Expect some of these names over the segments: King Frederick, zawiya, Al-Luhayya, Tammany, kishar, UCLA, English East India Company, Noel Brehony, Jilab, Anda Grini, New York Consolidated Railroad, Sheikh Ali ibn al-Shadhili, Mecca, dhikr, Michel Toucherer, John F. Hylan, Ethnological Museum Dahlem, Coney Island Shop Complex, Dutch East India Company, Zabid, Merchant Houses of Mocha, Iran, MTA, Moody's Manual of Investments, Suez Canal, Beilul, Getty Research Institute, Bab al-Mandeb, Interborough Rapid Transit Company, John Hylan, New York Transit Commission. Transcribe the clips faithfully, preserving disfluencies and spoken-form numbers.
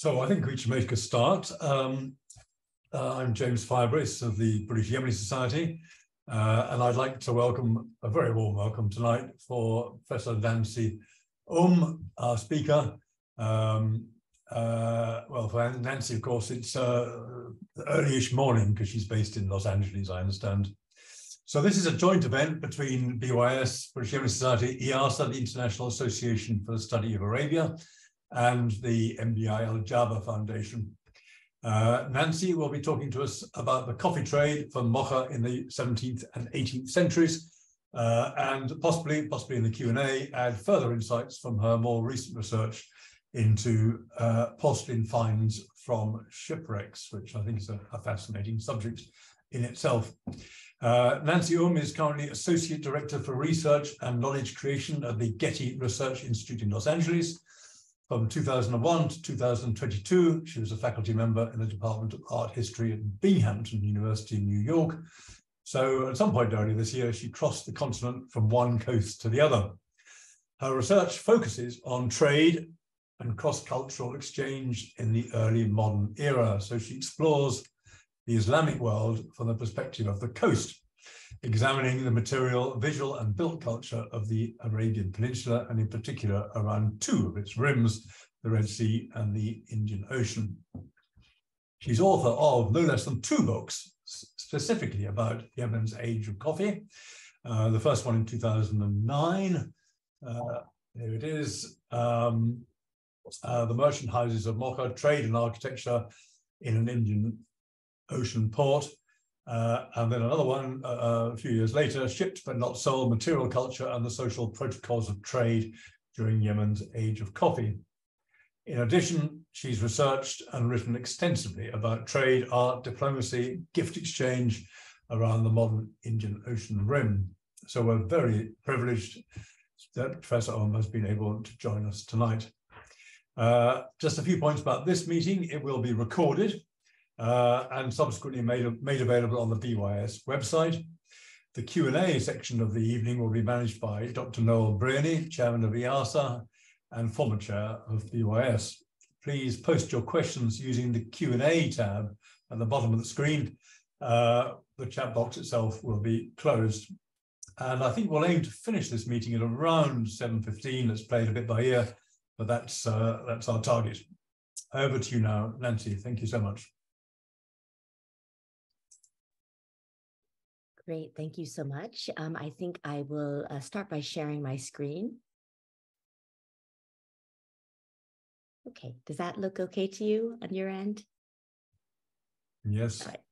So I think we should make a start. Um, uh, I'm James Firebrace of the British Yemeni Society, uh, and I'd like to welcome, a very warm welcome tonight for Professor Nancy Um, our speaker. Um, uh, well, for Nancy, of course, it's uh, early-ish morning because she's based in Los Angeles, I understand. So this is a joint event between B Y S, British Yemeni Society, I A S A, the International Association for the Study of Arabia, and the M B I Al Jaber Foundation. Uh, Nancy will be talking to us about the coffee trade from Mocha in the seventeenth and eighteenth centuries, uh, and possibly, possibly in the Q and A, add further insights from her more recent research into uh, porcelain finds from shipwrecks, which I think is a, a fascinating subject in itself. Uh, Nancy Um is currently Associate Director for Research and Knowledge Creation at the Getty Research Institute in Los Angeles. From two thousand one to two thousand twenty-two, she was a faculty member in the Department of Art History at Binghamton University in New York. So at some point earlier this year, she crossed the continent from one coast to the other. Her research focuses on trade and cross-cultural exchange in the early modern era. So she explores the Islamic world from the perspective of the coast, examining the material, visual and built culture of the Arabian Peninsula, and in particular around two of its rims, the Red Sea and the Indian Ocean. She's author of no less than two books specifically about Yemen's Age of Coffee. Uh, the first one in two thousand nine, uh, here it is, um, uh, The Merchant Houses of Mocha, Trade and Architecture in an Indian Ocean Port. Uh, and then another one uh, a few years later, Shipped but not Sold, Material Culture and the Social Protocols of Trade during Yemen's Age of Coffee. In addition, she's researched and written extensively about trade, art, diplomacy, gift exchange around the modern Indian Ocean rim. So we're very privileged that Professor Um has been able to join us tonight. Uh, just a few points about this meeting. It will be recorded Uh, and subsequently made, made available on the B Y S website. The Q and A section of the evening will be managed by Doctor Noel Brehony, Chairman of I A S A and former Chair of B Y S. Please post your questions using the Q and A tab at the bottom of the screen. Uh, the chat box itself will be closed. And I think we'll aim to finish this meeting at around seven fifteen. It's played a bit by ear, but that's, uh, that's our target. Over to you now, Nancy. Thank you so much. Great, thank you so much. Um, I think I will uh, start by sharing my screen. Okay, does that look okay to you on your end? Yes. All right.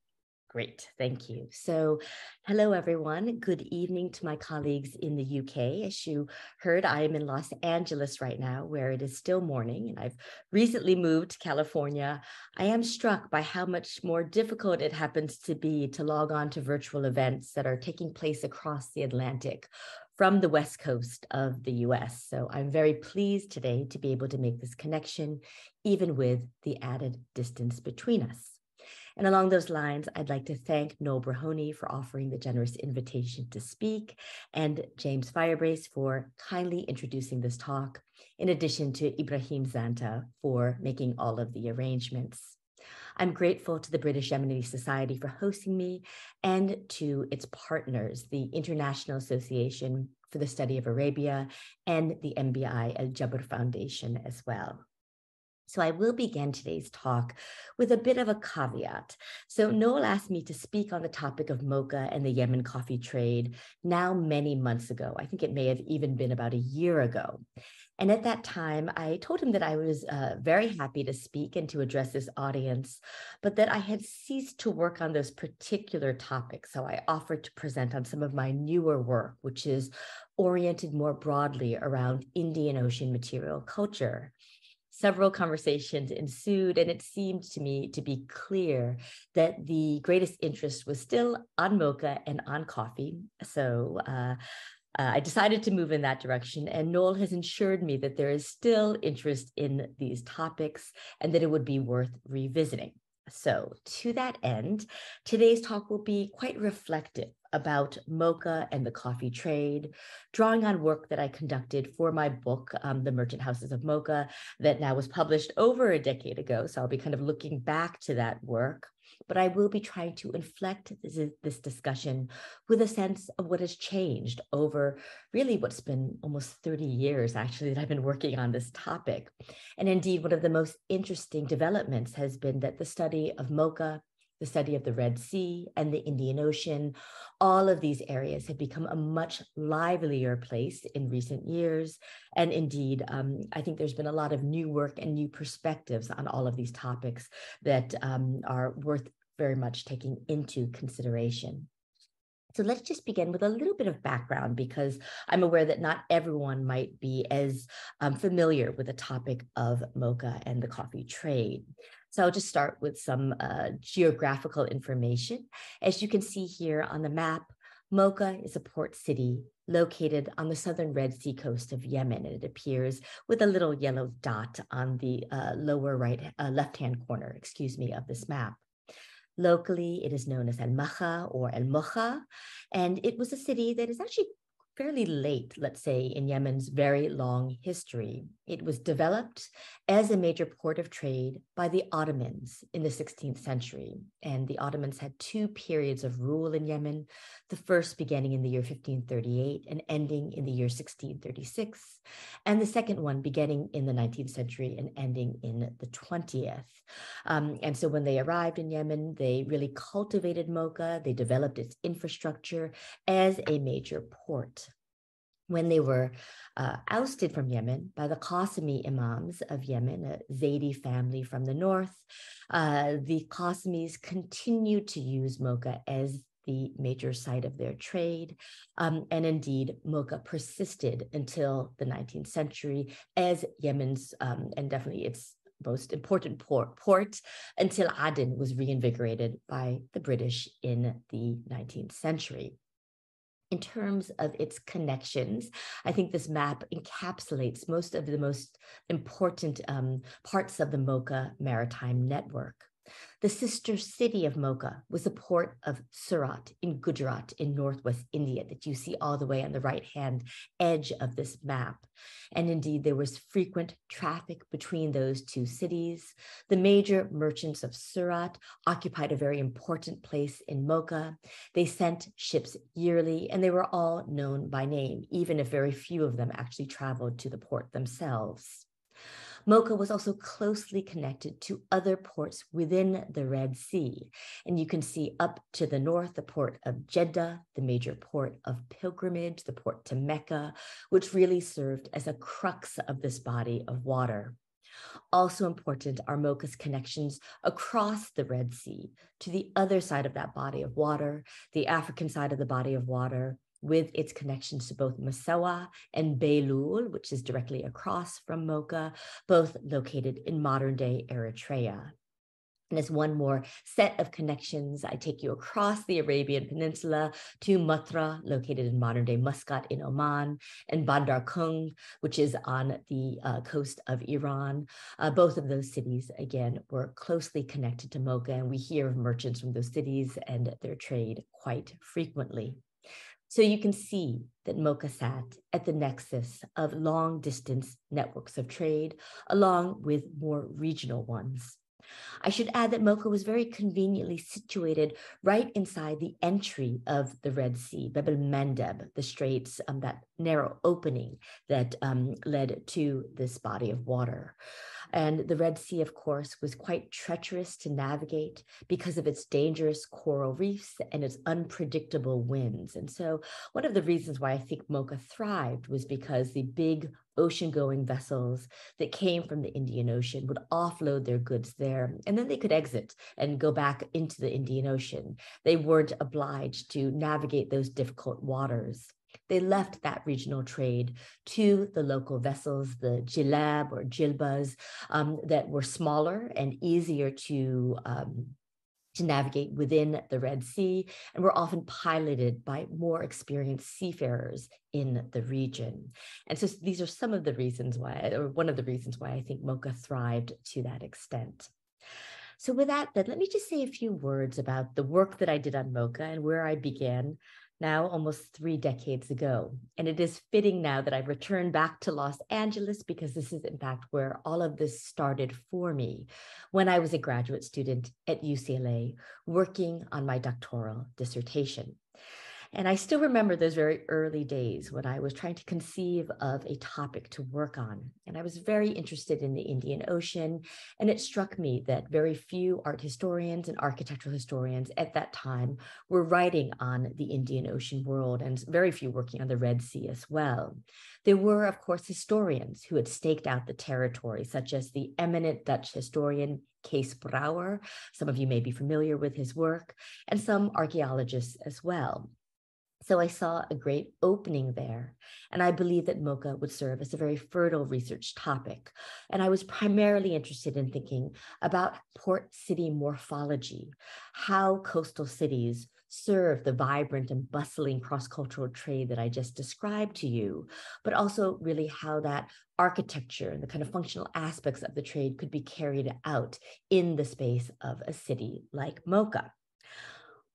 Great, thank you. So, hello everyone. Good evening to my colleagues in the U K. As you heard, I am in Los Angeles right now, where it is still morning, and I've recently moved to California. I am struck by how much more difficult it happens to be to log on to virtual events that are taking place across the Atlantic from the West Coast of the U S. So I'm very pleased today to be able to make this connection, even with the added distance between us. And along those lines, I'd like to thank Noel Brehony for offering the generous invitation to speak, and James Firebrace for kindly introducing this talk, in addition to Ibrahim Zanta for making all of the arrangements. I'm grateful to the British Yemeni Society for hosting me, and to its partners, the International Association for the Study of Arabia and the M B I Al Jaber Foundation as well. So I will begin today's talk with a bit of a caveat. So Noel asked me to speak on the topic of mocha and the Yemen coffee trade now many months ago. I think it may have even been about a year ago. And at that time, I told him that I was uh, very happy to speak and to address this audience, but that I had ceased to work on those particular topics. So I offered to present on some of my newer work, which is oriented more broadly around Indian Ocean material culture. Several conversations ensued, and it seemed to me to be clear that the greatest interest was still on mocha and on coffee. So uh, Uh, I decided to move in that direction, and Noel has ensured me that there is still interest in these topics and that it would be worth revisiting. So to that end, today's talk will be quite reflective about mocha and the coffee trade, drawing on work that I conducted for my book, um, The Merchant Houses of Mocha, that now was published over a decade ago. So I'll be kind of looking back to that work, but I will be trying to inflect this, this discussion with a sense of what has changed over really what's been almost thirty years, actually, that I've been working on this topic. And indeed, one of the most interesting developments has been that the study of mocha, the study of the Red Sea and the Indian Ocean, all of these areas have become a much livelier place in recent years. And indeed, um, I think there's been a lot of new work and new perspectives on all of these topics that um, are worth very much taking into consideration. So let's just begin with a little bit of background, because I'm aware that not everyone might be as um, familiar with the topic of mocha and the coffee trade. So I'll just start with some uh, geographical information. As you can see here on the map, Mocha is a port city located on the southern Red Sea coast of Yemen, and it appears with a little yellow dot on the uh, lower right, uh, left-hand corner, excuse me, of this map. Locally, it is known as Al-Makha or Al-Mocha, and it was a city that is actually fairly late, let's say, in Yemen's very long history. It was developed as a major port of trade by the Ottomans in the sixteenth century. And the Ottomans had two periods of rule in Yemen, the first beginning in the year fifteen thirty-eight and ending in the year sixteen thirty-six, and the second one beginning in the nineteenth century and ending in the twentieth. Um, and so when they arrived in Yemen, they really cultivated mocha, they developed its infrastructure as a major port. When they were uh, ousted from Yemen by the Qasimi Imams of Yemen, a Zaidi family from the north, uh, the Qasimis continued to use mocha as the major site of their trade. Um, and indeed, mocha persisted until the nineteenth century as Yemen's, um, and definitely its most important port, port, until Aden was reinvigorated by the British in the nineteenth century. In terms of its connections, I think this map encapsulates most of the most important um, parts of the Mocha maritime network. The sister city of Mocha was the port of Surat in Gujarat in northwest India that you see all the way on the right-hand edge of this map. And indeed, there was frequent traffic between those two cities. The major merchants of Surat occupied a very important place in Mocha. They sent ships yearly, and they were all known by name, even if very few of them actually traveled to the port themselves. Mocha was also closely connected to other ports within the Red Sea. And you can see up to the north, the port of Jeddah, the major port of pilgrimage, the port to Mecca, which really served as a crux of this body of water. Also important are Mocha's connections across the Red Sea to the other side of that body of water, the African side of the body of water, with its connections to both Massawa and Beilul, which is directly across from Mocha, both located in modern-day Eritrea. And as one more set of connections, I take you across the Arabian Peninsula to Matra, located in modern-day Muscat in Oman, and Bandar Kung, which is on the uh, coast of Iran. Uh, both of those cities, again, were closely connected to Mocha, and we hear of merchants from those cities and their trade quite frequently. So you can see that Mocha sat at the nexus of long-distance networks of trade, along with more regional ones. I should add that Mocha was very conveniently situated right inside the entry of the Red Sea, Bab al-Mandeb, the straits, um, that narrow opening that um, led to this body of water. And the Red Sea, of course, was quite treacherous to navigate because of its dangerous coral reefs and its unpredictable winds. And so one of the reasons why I think Mocha thrived was because the big ocean-going vessels that came from the Indian Ocean would offload their goods there, and then they could exit and go back into the Indian Ocean. They weren't obliged to navigate those difficult waters. They left that regional trade to the local vessels, the jilab or jilbas, um, that were smaller and easier to, um, to navigate within the Red Sea, and were often piloted by more experienced seafarers in the region. And so these are some of the reasons why, or one of the reasons why I think Mocha thrived to that extent. So with that, then let me just say a few words about the work that I did on Mocha and where I began now almost three decades ago. And it is fitting now that I return back to Los Angeles because this is in fact where all of this started for me when I was a graduate student at U C L A working on my doctoral dissertation. And I still remember those very early days when I was trying to conceive of a topic to work on. And I was very interested in the Indian Ocean. And it struck me that very few art historians and architectural historians at that time were writing on the Indian Ocean world, and very few working on the Red Sea as well. There were, of course, historians who had staked out the territory, such as the eminent Dutch historian Kees Brouwer. Some of you may be familiar with his work, and some archaeologists as well. So I saw a great opening there, and I believed that Mocha would serve as a very fertile research topic. And I was primarily interested in thinking about port city morphology, how coastal cities serve the vibrant and bustling cross-cultural trade that I just described to you, but also really how that architecture and the kind of functional aspects of the trade could be carried out in the space of a city like Mocha.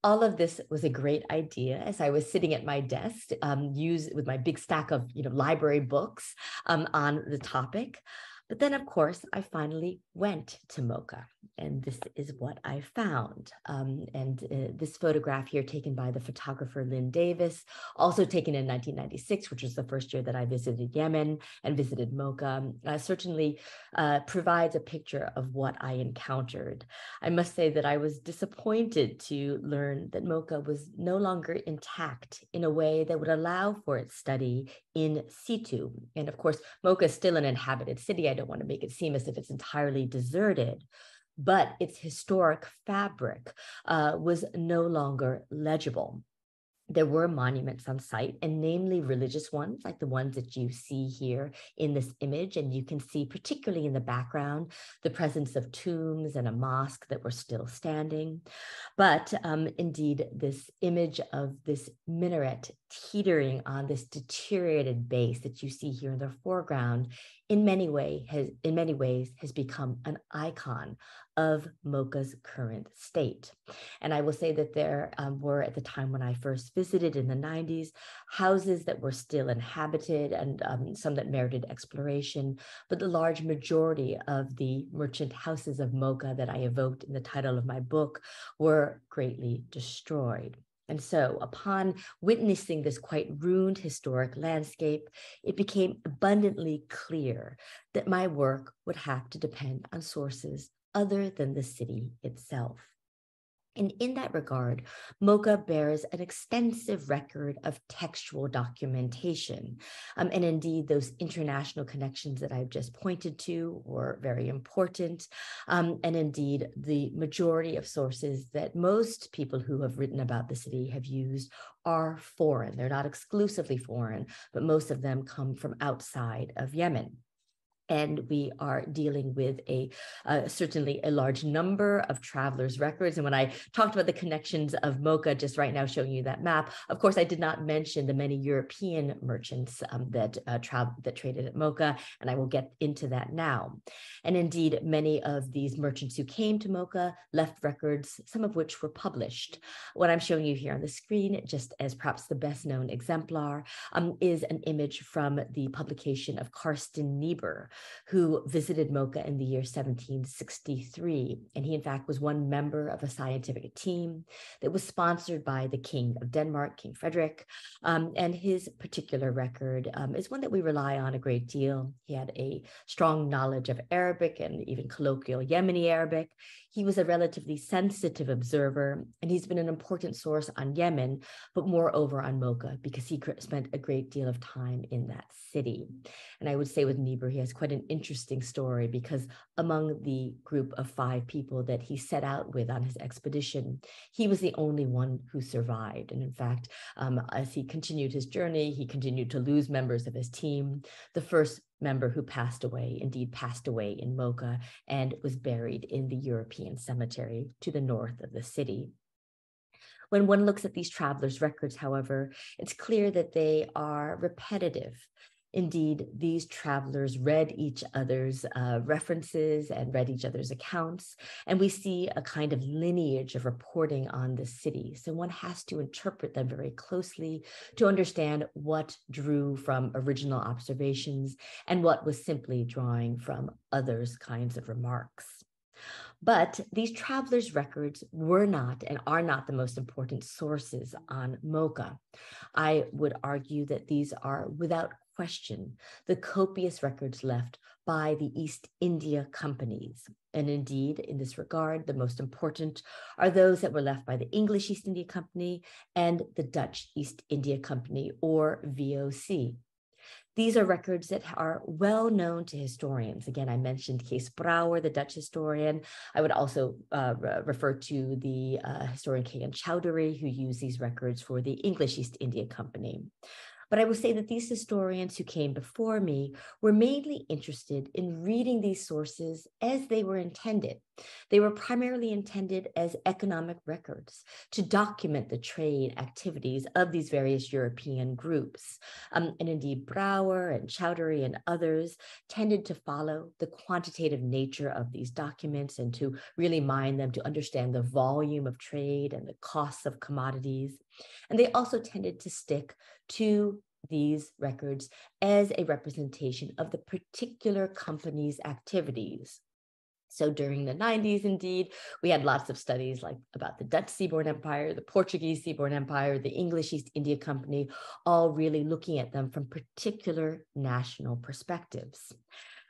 All of this was a great idea as I was sitting at my desk um, use, with my big stack of you know, library books um, on the topic. But then, of course, I finally went to Mocha, and this is what I found. Um, and uh, this photograph here taken by the photographer Lynn Davis, also taken in nineteen ninety-six, which was the first year that I visited Yemen and visited Mocha, uh, certainly uh, provides a picture of what I encountered. I must say that I was disappointed to learn that Mocha was no longer intact in a way that would allow for its study in situ. And of course, Mocha is still an inhabited city. I don't want to make it seem as if it's entirely deserted, but its historic fabric uh, was no longer legible. There were monuments on site, and namely religious ones, like the ones that you see here in this image. And you can see, particularly in the background, the presence of tombs and a mosque that were still standing. But um, indeed, this image of this minaret teetering on this deteriorated base that you see here in the foreground, in many way has, in many ways, has become an icon of Mocha's current state. And I will say that there um, were, at the time when I first visited in the nineties, houses that were still inhabited and um, some that merited exploration, but the large majority of the merchant houses of Mocha that I evoked in the title of my book were greatly destroyed. And so upon witnessing this quite ruined historic landscape, it became abundantly clear that my work would have to depend on sources other than the city itself. And in that regard, Mocha bears an extensive record of textual documentation. Um, and indeed, those international connections that I've just pointed to were very important. Um, and indeed, the majority of sources that most people who have written about the city have used are foreign. They're not exclusively foreign, but most of them come from outside of Yemen. And we are dealing with a uh, certainly a large number of travelers' records. And when I talked about the connections of Mocha just right now, showing you that map, of course, I did not mention the many European merchants um, that uh, travel that traded at Mocha, and I will get into that now. And indeed, many of these merchants who came to Mocha left records, some of which were published. What I'm showing you here on the screen, just as perhaps the best known exemplar, um, is an image from the publication of Karsten Niebuhr, who visited Mocha in the year seventeen sixty-three. And he, in fact, was one member of a scientific team that was sponsored by the King of Denmark, King Frederick. Um, and his particular record um, is one that we rely on a great deal. He had a strong knowledge of Arabic and even colloquial Yemeni Arabic. He was a relatively sensitive observer, and he's been an important source on Yemen, but moreover on Mocha, because he spent a great deal of time in that city. And I would say with Niebuhr, he has quite an interesting story, because among the group of five people that he set out with on his expedition, he was the only one who survived. And in fact, um, as he continued his journey, he continued to lose members of his team. The first member who passed away, indeed passed away in Mocha, and was buried in the European cemetery to the north of the city. When one looks at these travelers' records, however, it's clear that they are repetitive. Indeed, these travelers read each other's uh, references and read each other's accounts, and we see a kind of lineage of reporting on the city. So one has to interpret them very closely to understand what drew from original observations and what was simply drawing from others' kinds of remarks. But these travelers' records were not and are not the most important sources on Mocha. I would argue that these are, without question, the copious records left by the East India companies. And indeed, in this regard, the most important are those that were left by the English East India Company and the Dutch East India Company, or V O C. These are records that are well known to historians. Again, I mentioned Kees Brouwer, the Dutch historian. I would also uh, re refer to the uh, historian K. N. Chaudhuri, who used these records for the English East India Company. But I will say that these historians who came before me were mainly interested in reading these sources as they were intended. They were primarily intended as economic records to document the trade activities of these various European groups. Um, and indeed, Brouwer and Chaudhuri and others tended to follow the quantitative nature of these documents and to really mine them to understand the volume of trade and the costs of commodities. And they also tended to stick to these records as a representation of the particular company's activities. So during the nineties, indeed, we had lots of studies like about the Dutch Seaboard Empire, the Portuguese Seaboard Empire, the English East India Company, all really looking at them from particular national perspectives.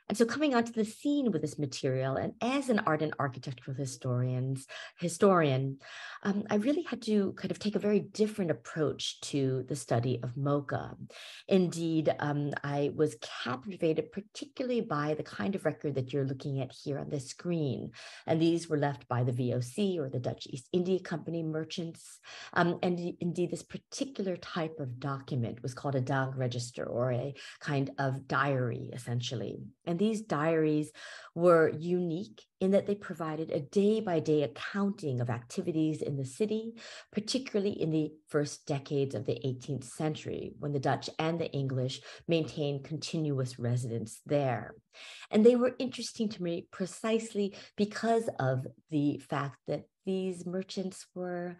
And so coming onto the scene with this material, and as an art and architectural historians, historian, um, I really had to kind of take a very different approach to the study of Mocha. Indeed, um, I was captivated particularly by the kind of record that you're looking at here on the screen. And these were left by the V O C, or the Dutch East India Company merchants. Um, and indeed, this particular type of document was called a dag register, or a kind of diary, essentially. And these diaries were unique in that they provided a day-by-day accounting of activities in the city, particularly in the first decades of the eighteenth century, when the Dutch and the English maintained continuous residence there. And they were interesting to me precisely because of the fact that these merchants were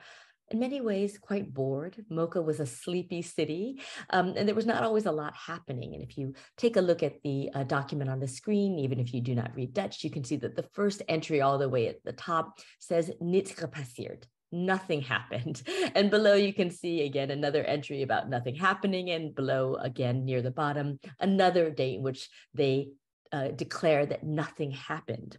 in many ways quite bored. Mocha was a sleepy city, um, and there was not always a lot happening. And if you take a look at the uh, document on the screen, even if you do not read Dutch, you can see that the first entry all the way at the top says "niet gepasseerd." Nothing happened. And below you can see again another entry about nothing happening, and below again near the bottom another date in which they uh, declare that nothing happened.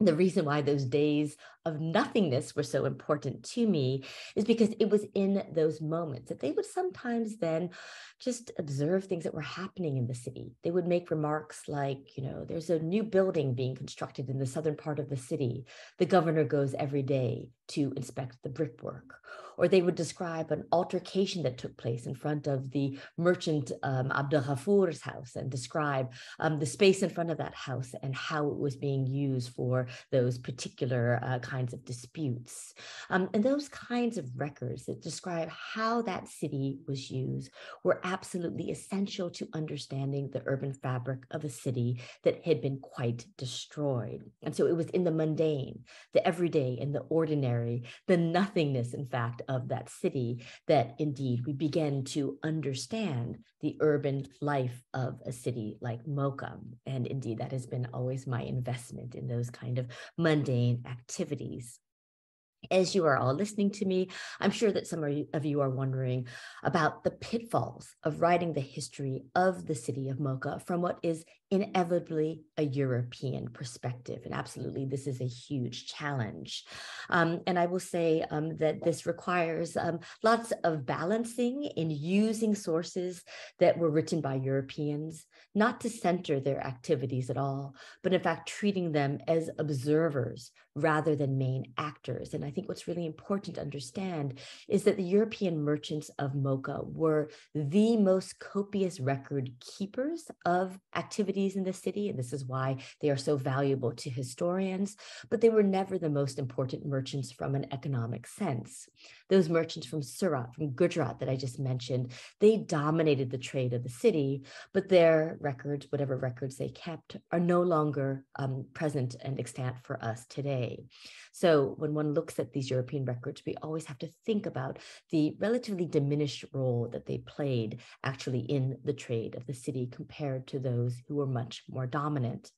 The reason why those days of nothingness were so important to me is because it was in those moments that they would sometimes then just observe things that were happening in the city. They would make remarks like, you know, there's a new building being constructed in the southern part of the city. The governor goes every day to inspect the brickwork. Or they would describe an altercation that took place in front of the merchant um, Abdel Ghaffour's house, and describe um, the space in front of that house and how it was being used for those particular uh, kinds of disputes. Um, and those kinds of records that describe how that city was used were absolutely essential to understanding the urban fabric of a city that had been quite destroyed. And so it was in the mundane, the everyday, and the ordinary, the nothingness, in fact, of that city, that indeed we begin to understand the urban life of a city like Mocha. And indeed, that has been always my investment in those kind of mundane activities. As you are all listening to me, I'm sure that some of you are wondering about the pitfalls of writing the history of the city of Mocha from what is inevitably a European perspective. And absolutely, this is a huge challenge. Um, and I will say um, that this requires um, lots of balancing in using sources that were written by Europeans, not to center their activities at all, but in fact, treating them as observers rather than main actors. And I think what's really important to understand is that the European merchants of Mocha were the most copious record keepers of activities in the city. And this is why they are so valuable to historians, but they were never the most important merchants from an economic sense. Those merchants from Surat, from Gujarat that I just mentioned, they dominated the trade of the city, but their records, whatever records they kept, are no longer um, present and extant for us today. So when one looks at these European records, we always have to think about the relatively diminished role that they played actually in the trade of the city compared to those who were much more dominant.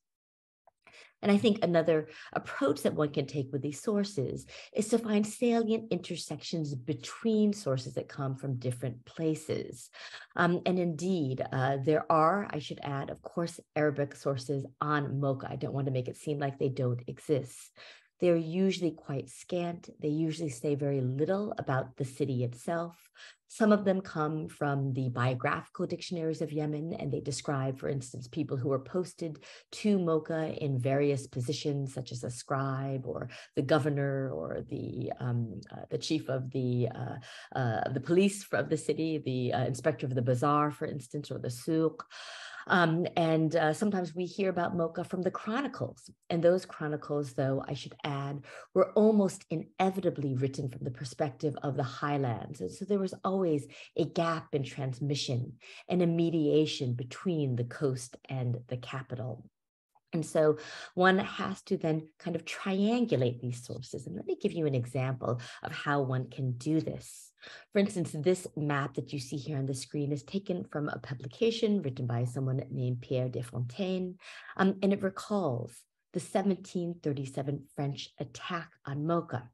And I think another approach that one can take with these sources is to find salient intersections between sources that come from different places. Um, and indeed, uh, there are, I should add, of course, Arabic sources on Mocha. I don't want to make it seem like they don't exist. They're usually quite scant. They usually say very little about the city itself. Some of them come from the biographical dictionaries of Yemen, and they describe, for instance, people who were posted to Mocha in various positions, such as a scribe or the governor or the um, uh, the chief of the uh, uh, the police of the city, the uh, inspector of the bazaar, for instance, or the souq. Um, and uh, sometimes we hear about Mocha from the chronicles. And those chronicles, though, I should add, were almost inevitably written from the perspective of the highlands. And so there was always a gap in transmission and a mediation between the coast and the capital. And so one has to then kind of triangulate these sources. And let me give you an example of how one can do this. For instance, this map that you see here on the screen is taken from a publication written by someone named Pierre Desfontaines, um, and it recalls the seventeen thirty-seven French attack on Mocha.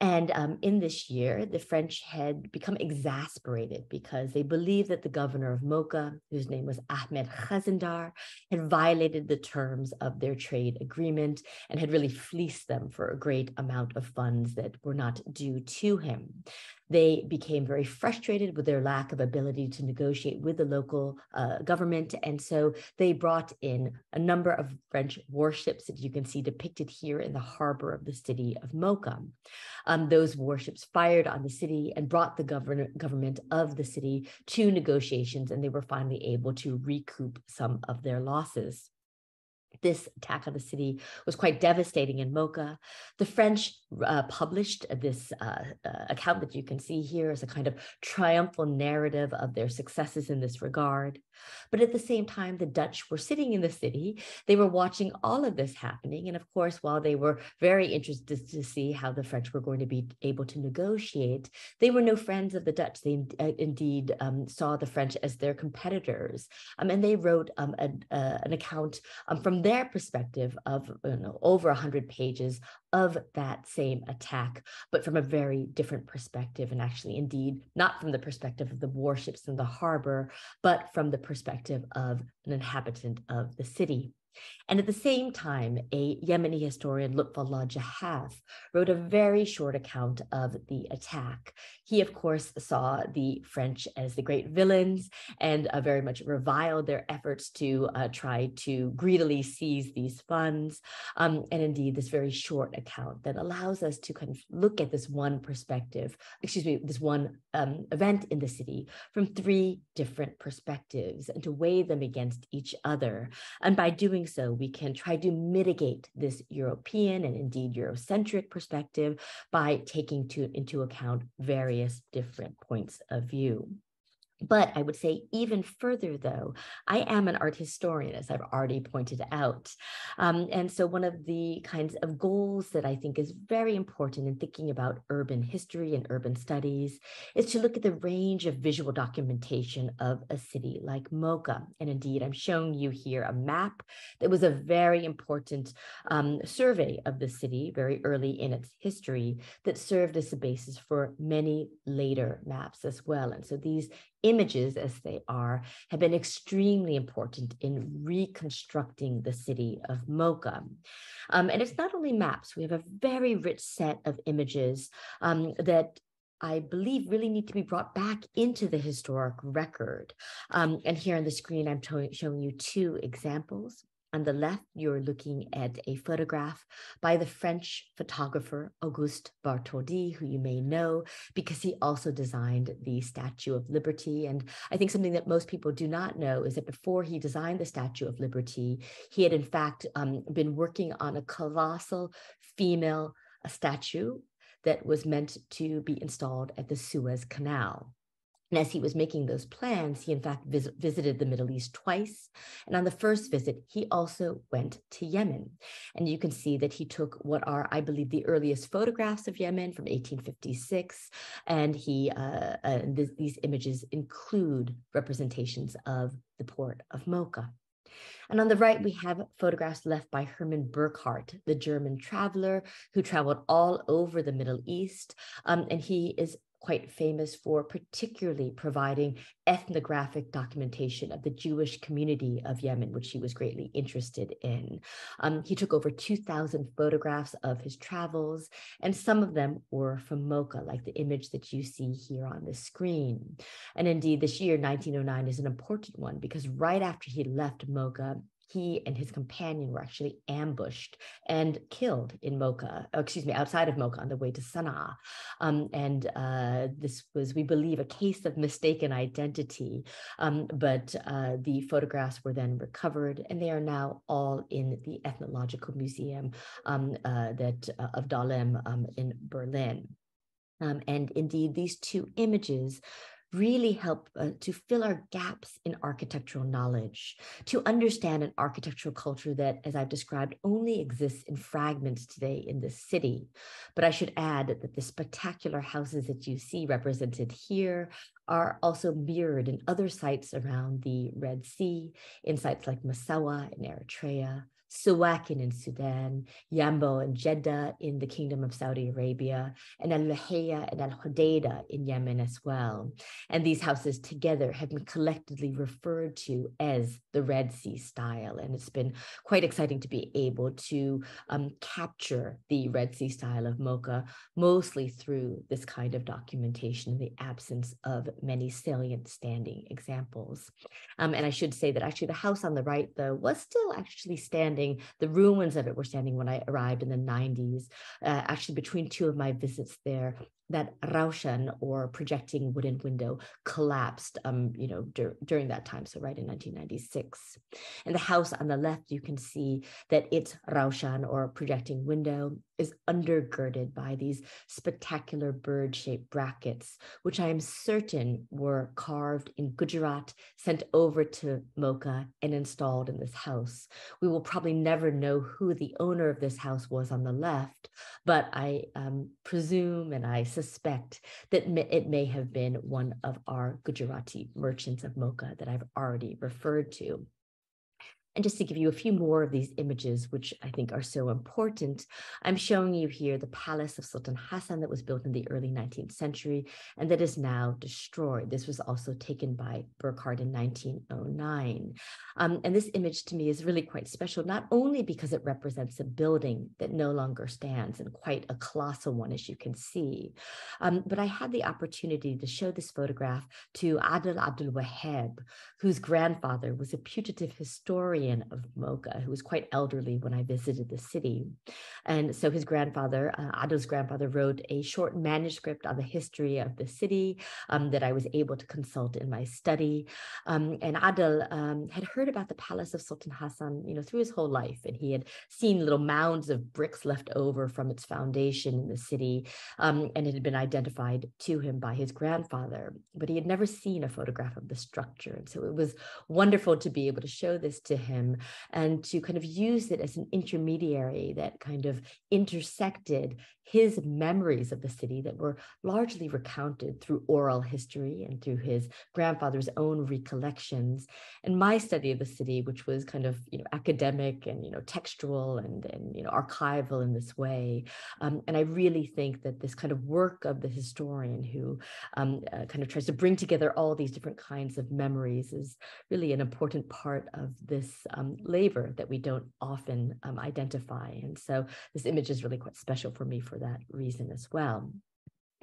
And um, in this year, the French had become exasperated because they believed that the governor of Mocha, whose name was Ahmed Khazandar, had violated the terms of their trade agreement and had really fleeced them for a great amount of funds that were not due to him. They became very frustrated with their lack of ability to negotiate with the local uh, government. And so they brought in a number of French warships that you can see depicted here in the harbor of the city of Mocha. Um, those warships fired on the city and brought the govern- government of the city to negotiations, and they were finally able to recoup some of their losses. This attack on the city was quite devastating in Mocha. The French uh, published this uh, uh, account that you can see here as a kind of triumphal narrative of their successes in this regard. But at the same time, the Dutch were sitting in the city. They were watching all of this happening. And of course, while they were very interested to see how the French were going to be able to negotiate, they were no friends of the Dutch. They in uh, indeed um, saw the French as their competitors. Um, and they wrote um, a, uh, an account um, from their perspective of you know, over one hundred pages of that same attack, but from a very different perspective, and actually indeed not from the perspective of the warships in the harbor, but from the perspective of an inhabitant of the city. And at the same time, a Yemeni historian, Lutfullah Jahaf, wrote a very short account of the attack. He, of course, saw the French as the great villains and uh, very much reviled their efforts to uh, try to greedily seize these funds. Um, and indeed, this very short account that allows us to kind of look at this one perspective, excuse me, this one um, event in the city from three different perspectives and to weigh them against each other. And by doing so, we can try to mitigate this European and indeed Eurocentric perspective by taking to, into account various different points of view. But I would say even further, though, I am an art historian, as I've already pointed out. Um, and so one of the kinds of goals that I think is very important in thinking about urban history and urban studies is to look at the range of visual documentation of a city like Mocha. And indeed, I'm showing you here a map that was a very important um, survey of the city very early in its history that served as the basis for many later maps as well. And so these images, as they are, have been extremely important in reconstructing the city of Mocha. Um, and it's not only maps, we have a very rich set of images um, that I believe really need to be brought back into the historic record. Um, and here on the screen, I'm showing you two examples. On the left, you're looking at a photograph by the French photographer Auguste Bartholdi, who you may know because he also designed the Statue of Liberty. And I think something that most people do not know is that before he designed the Statue of Liberty, he had in fact um, been working on a colossal female statue that was meant to be installed at the Suez Canal. And as he was making those plans, he in fact vis visited the Middle East twice. And on the first visit, he also went to Yemen. And you can see that he took what are, I believe, the earliest photographs of Yemen from eighteen fifty-six. And he uh, uh, th these images include representations of the port of Mocha. And on the right, we have photographs left by Hermann Burchardt, the German traveler who traveled all over the Middle East. Um, and he is quite famous for particularly providing ethnographic documentation of the Jewish community of Yemen, which he was greatly interested in. Um, he took over two thousand photographs of his travels, and some of them were from Mocha, like the image that you see here on the screen. And indeed, this year, nineteen oh nine, is an important one because right after he left Mocha, he and his companion were actually ambushed and killed in Mocha, or excuse me, outside of Mocha on the way to Sana'a. Um, and uh, this was, we believe, a case of mistaken identity, um, but uh, the photographs were then recovered and they are now all in the Ethnological Museum um, uh, that, uh, of Dahlem um, in Berlin. Um, and indeed, these two images really help uh, to fill our gaps in architectural knowledge, to understand an architectural culture that, as I've described, only exists in fragments today in this city. But I should add that the spectacular houses that you see represented here are also mirrored in other sites around the Red Sea, in sites like Massawa in Eritrea, Suwakin in Sudan, Yambo and Jeddah in the Kingdom of Saudi Arabia, and Al-Lahiyah and Al-Hodeidah in Yemen as well. And these houses together have been collectively referred to as the Red Sea style. And it's been quite exciting to be able to um, capture the Red Sea style of Mocha, mostly through this kind of documentation in the absence of many salient standing examples. Um, and I should say that actually the house on the right, though, was still actually standing. The ruins of it were standing when I arrived in the nineties. Uh, actually, between two of my visits there, that raushan, or projecting wooden window, collapsed um, you know, dur during that time, so right in nineteen ninety-six. And the house on the left, you can see that its raushan, or projecting window, is undergirded by these spectacular bird-shaped brackets, which I am certain were carved in Gujarat, sent over to Mocha, and installed in this house. We will probably never know who the owner of this house was on the left, but I um, presume and I suspect that it may have been one of our Gujarati merchants of Mocha that I've already referred to. And just to give you a few more of these images, which I think are so important, I'm showing you here the palace of Sultan Hassan that was built in the early nineteenth century and that is now destroyed. This was also taken by Burchardt in nineteen oh nine. Um, and this image to me is really quite special, not only because it represents a building that no longer stands, and quite a colossal one, as you can see, um, but I had the opportunity to show this photograph to Adil Abdul Waheb, whose grandfather was a putative historian of Mocha, who was quite elderly when I visited the city. And so his grandfather, uh, Adil's grandfather, wrote a short manuscript on the history of the city um, that I was able to consult in my study. Um, and Adil um, had heard about the palace of Sultan Hassan, you know, through his whole life. And he had seen little mounds of bricks left over from its foundation in the city. Um, and it had been identified to him by his grandfather, but he had never seen a photograph of the structure. And so it was wonderful to be able to show this to him. Him and to kind of use it as an intermediary that kind of intersected his memories of the city that were largely recounted through oral history and through his grandfather's own recollections, and my study of the city, which was kind of, you know, academic and, you know, textual and, and you know, archival in this way. Um, and I really think that this kind of work of the historian who um, uh, kind of tries to bring together all these different kinds of memories is really an important part of this um, labor that we don't often um, identify. And so this image is really quite special for me for that reason as well.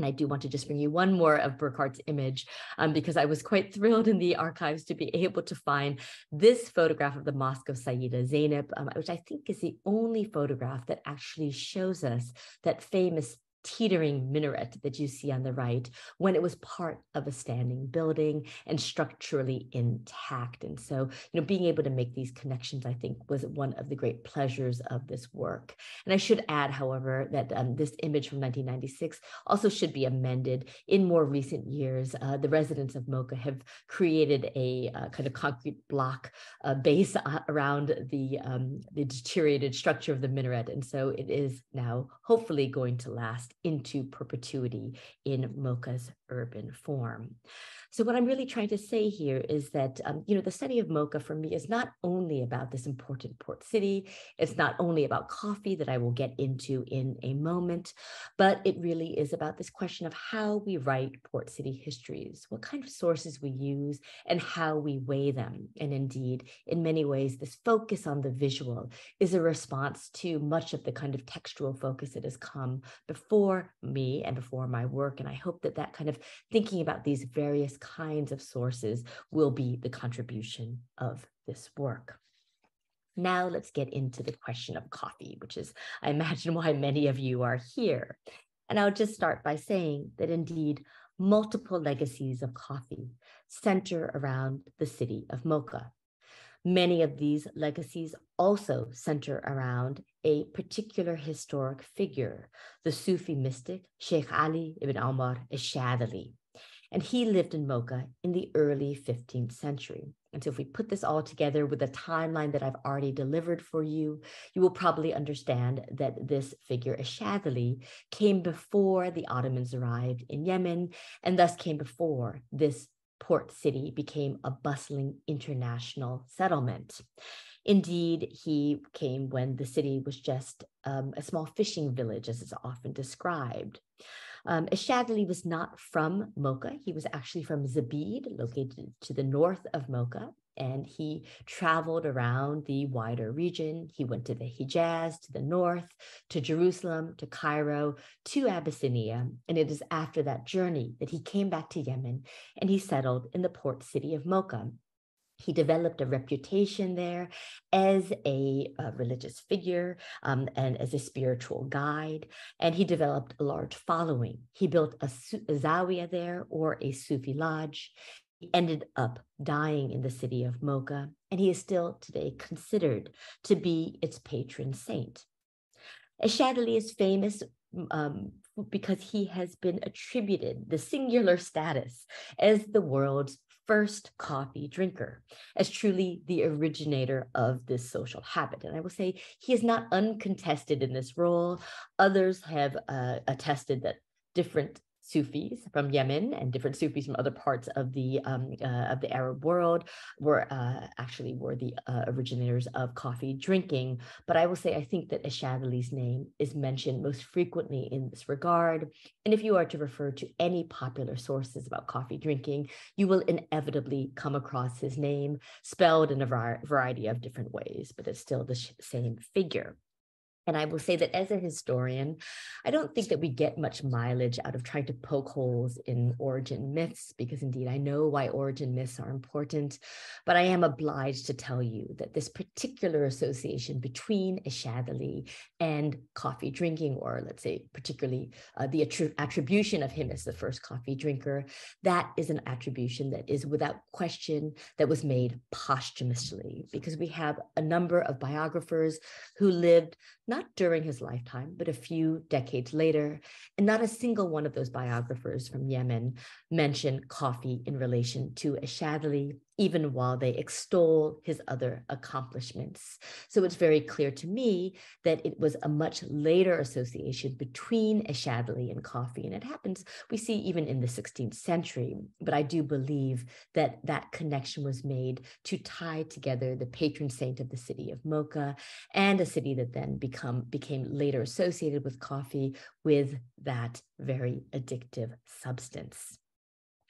And I do want to just bring you one more of Burchardt's image, um, because I was quite thrilled in the archives to be able to find this photograph of the Mosque of Sayyida Zainab, um, which I think is the only photograph that actually shows us that famous teetering minaret that you see on the right, when it was part of a standing building and structurally intact. And so, you know, being able to make these connections, I think, was one of the great pleasures of this work. And I should add, however, that um, this image from nineteen ninety-six also should be amended. In more recent years, uh, the residents of Mocha have created a uh, kind of concrete block uh, base around the, um, the deteriorated structure of the minaret. And so it is now hopefully going to last into perpetuity in Mocha's urban form. So what I'm really trying to say here is that, um, you know, the study of Mocha for me is not only about this important port city, it's not only about coffee that I will get into in a moment, but it really is about this question of how we write port city histories, what kind of sources we use, and how we weigh them. And indeed, in many ways, this focus on the visual is a response to much of the kind of textual focus that has come before me and before my work. And I hope that that kind of thinking about these various kinds of sources will be the contribution of this work. Now let's get into the question of coffee, which is, I imagine, why many of you are here. And I'll just start by saying that indeed, multiple legacies of coffee center around the city of Mocha. Many of these legacies also center around a particular historic figure, the Sufi mystic, Sheikh Ali ibn al-Shadhili. And he lived in Mocha in the early fifteenth century. And so if we put this all together with a timeline that I've already delivered for you, you will probably understand that this figure, Shadhili, came before the Ottomans arrived in Yemen, and thus came before this port city became a bustling international settlement. Indeed, he came when the city was just um, a small fishing village, as it's often described. Um, Shadhili was not from Mocha. He was actually from Zabid, located to the north of Mocha. And he traveled around the wider region. He went to the Hijaz, to the north, to Jerusalem, to Cairo, to Abyssinia. And it is after that journey that he came back to Yemen and he settled in the port city of Mocha. He developed a reputation there as a, a religious figure um, and as a spiritual guide, and he developed a large following. He built a, a zawiya there, or a Sufi lodge. He ended up dying in the city of Mocha, and he is still today considered to be its patron saint. Shadhili is famous um, because he has been attributed the singular status as the world's first coffee drinker, as truly the originator of this social habit. And I will say he is not uncontested in this role. Others have uh, attested that different Sufis from Yemen and different Sufis from other parts of the um, uh, of the Arab world were uh, actually were the uh, originators of coffee drinking. But I will say I think that Shadhili's name is mentioned most frequently in this regard. And if you are to refer to any popular sources about coffee drinking, you will inevitably come across his name spelled in a variety of different ways, but it's still the same figure. And I will say that as a historian, I don't think that we get much mileage out of trying to poke holes in origin myths, because indeed I know why origin myths are important, but I am obliged to tell you that this particular association between Shadhili and coffee drinking, or let's say particularly uh, the attri attribution of him as the first coffee drinker, that is an attribution that is without question that was made posthumously, because we have a number of biographers who lived not during his lifetime, but a few decades later, and not a single one of those biographers from Yemen mention coffee in relation to Shadhili, even while they extol his other accomplishments. So it's very clear to me that it was a much later association between Shadhili and coffee, and it happens, we see even in the sixteenth century, but I do believe that that connection was made to tie together the patron saint of the city of Mocha and a city that then become, became later associated with coffee with that very addictive substance.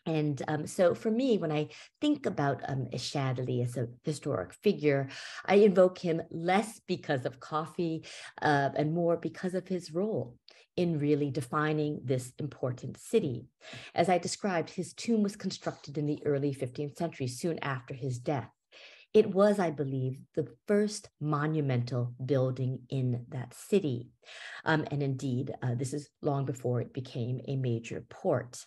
And um, so for me, when I think about um, Shadhili as a historic figure, I invoke him less because of coffee uh, and more because of his role in really defining this important city. As I described, his tomb was constructed in the early fifteenth century, soon after his death. It was, I believe, the first monumental building in that city. Um, and indeed, uh, this is long before it became a major port.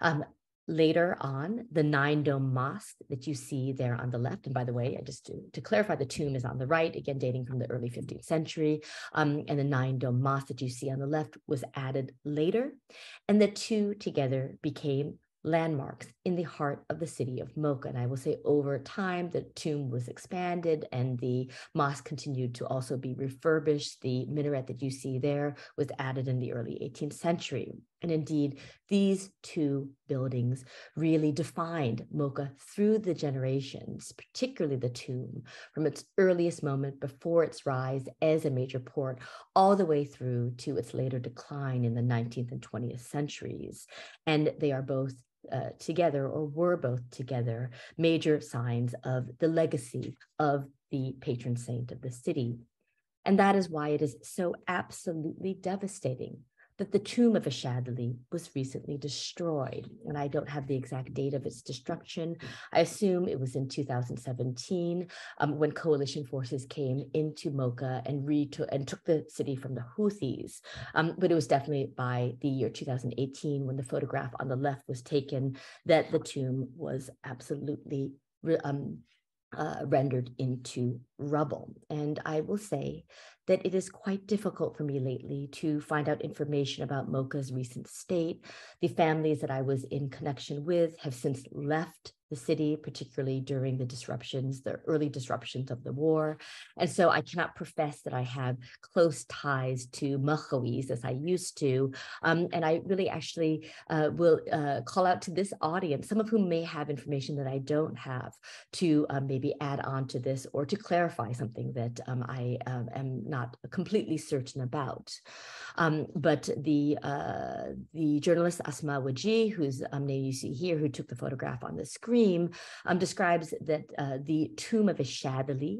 Um, Later on, the nine-dome mosque that you see there on the left, and by the way, I just to, to clarify, the tomb is on the right, again, dating from the early fifteenth century, um, and the nine-dome mosque that you see on the left was added later, and the two together became landmarks in the heart of the city of Mocha. And I will say over time, the tomb was expanded and the mosque continued to also be refurbished. The minaret that you see there was added in the early eighteenth century. And indeed, these two buildings really defined Mocha through the generations, particularly the tomb, from its earliest moment before its rise as a major port, all the way through to its later decline in the nineteenth and twentieth centuries. And they are both Uh, together, or were both together, major signs of the legacy of the patron saint of the city. And that is why it is so absolutely devastating that the tomb of Shadhili was recently destroyed. And I don't have the exact date of its destruction. I assume it was in two thousand seventeen um, when coalition forces came into Mocha and, retook, and took the city from the Houthis. Um, but it was definitely by the year two thousand eighteen, when the photograph on the left was taken, that the tomb was absolutely um, Uh, rendered into rubble. And I will say that it is quite difficult for me lately to find out information about Mocha's recent state. The families that I was in connection with have since left the city, particularly during the disruptions, the early disruptions of the war. And so I cannot profess that I have close ties to Mochawis as I used to. Um, and I really actually uh, will uh, call out to this audience, some of whom may have information that I don't have, to um, maybe add on to this or to clarify something that um, I um, am not completely certain about. Um, but the, uh, the journalist Asma Waji, whose um, name you see here, who took the photograph on the screen, Um, describes that uh, the tomb of Shadhili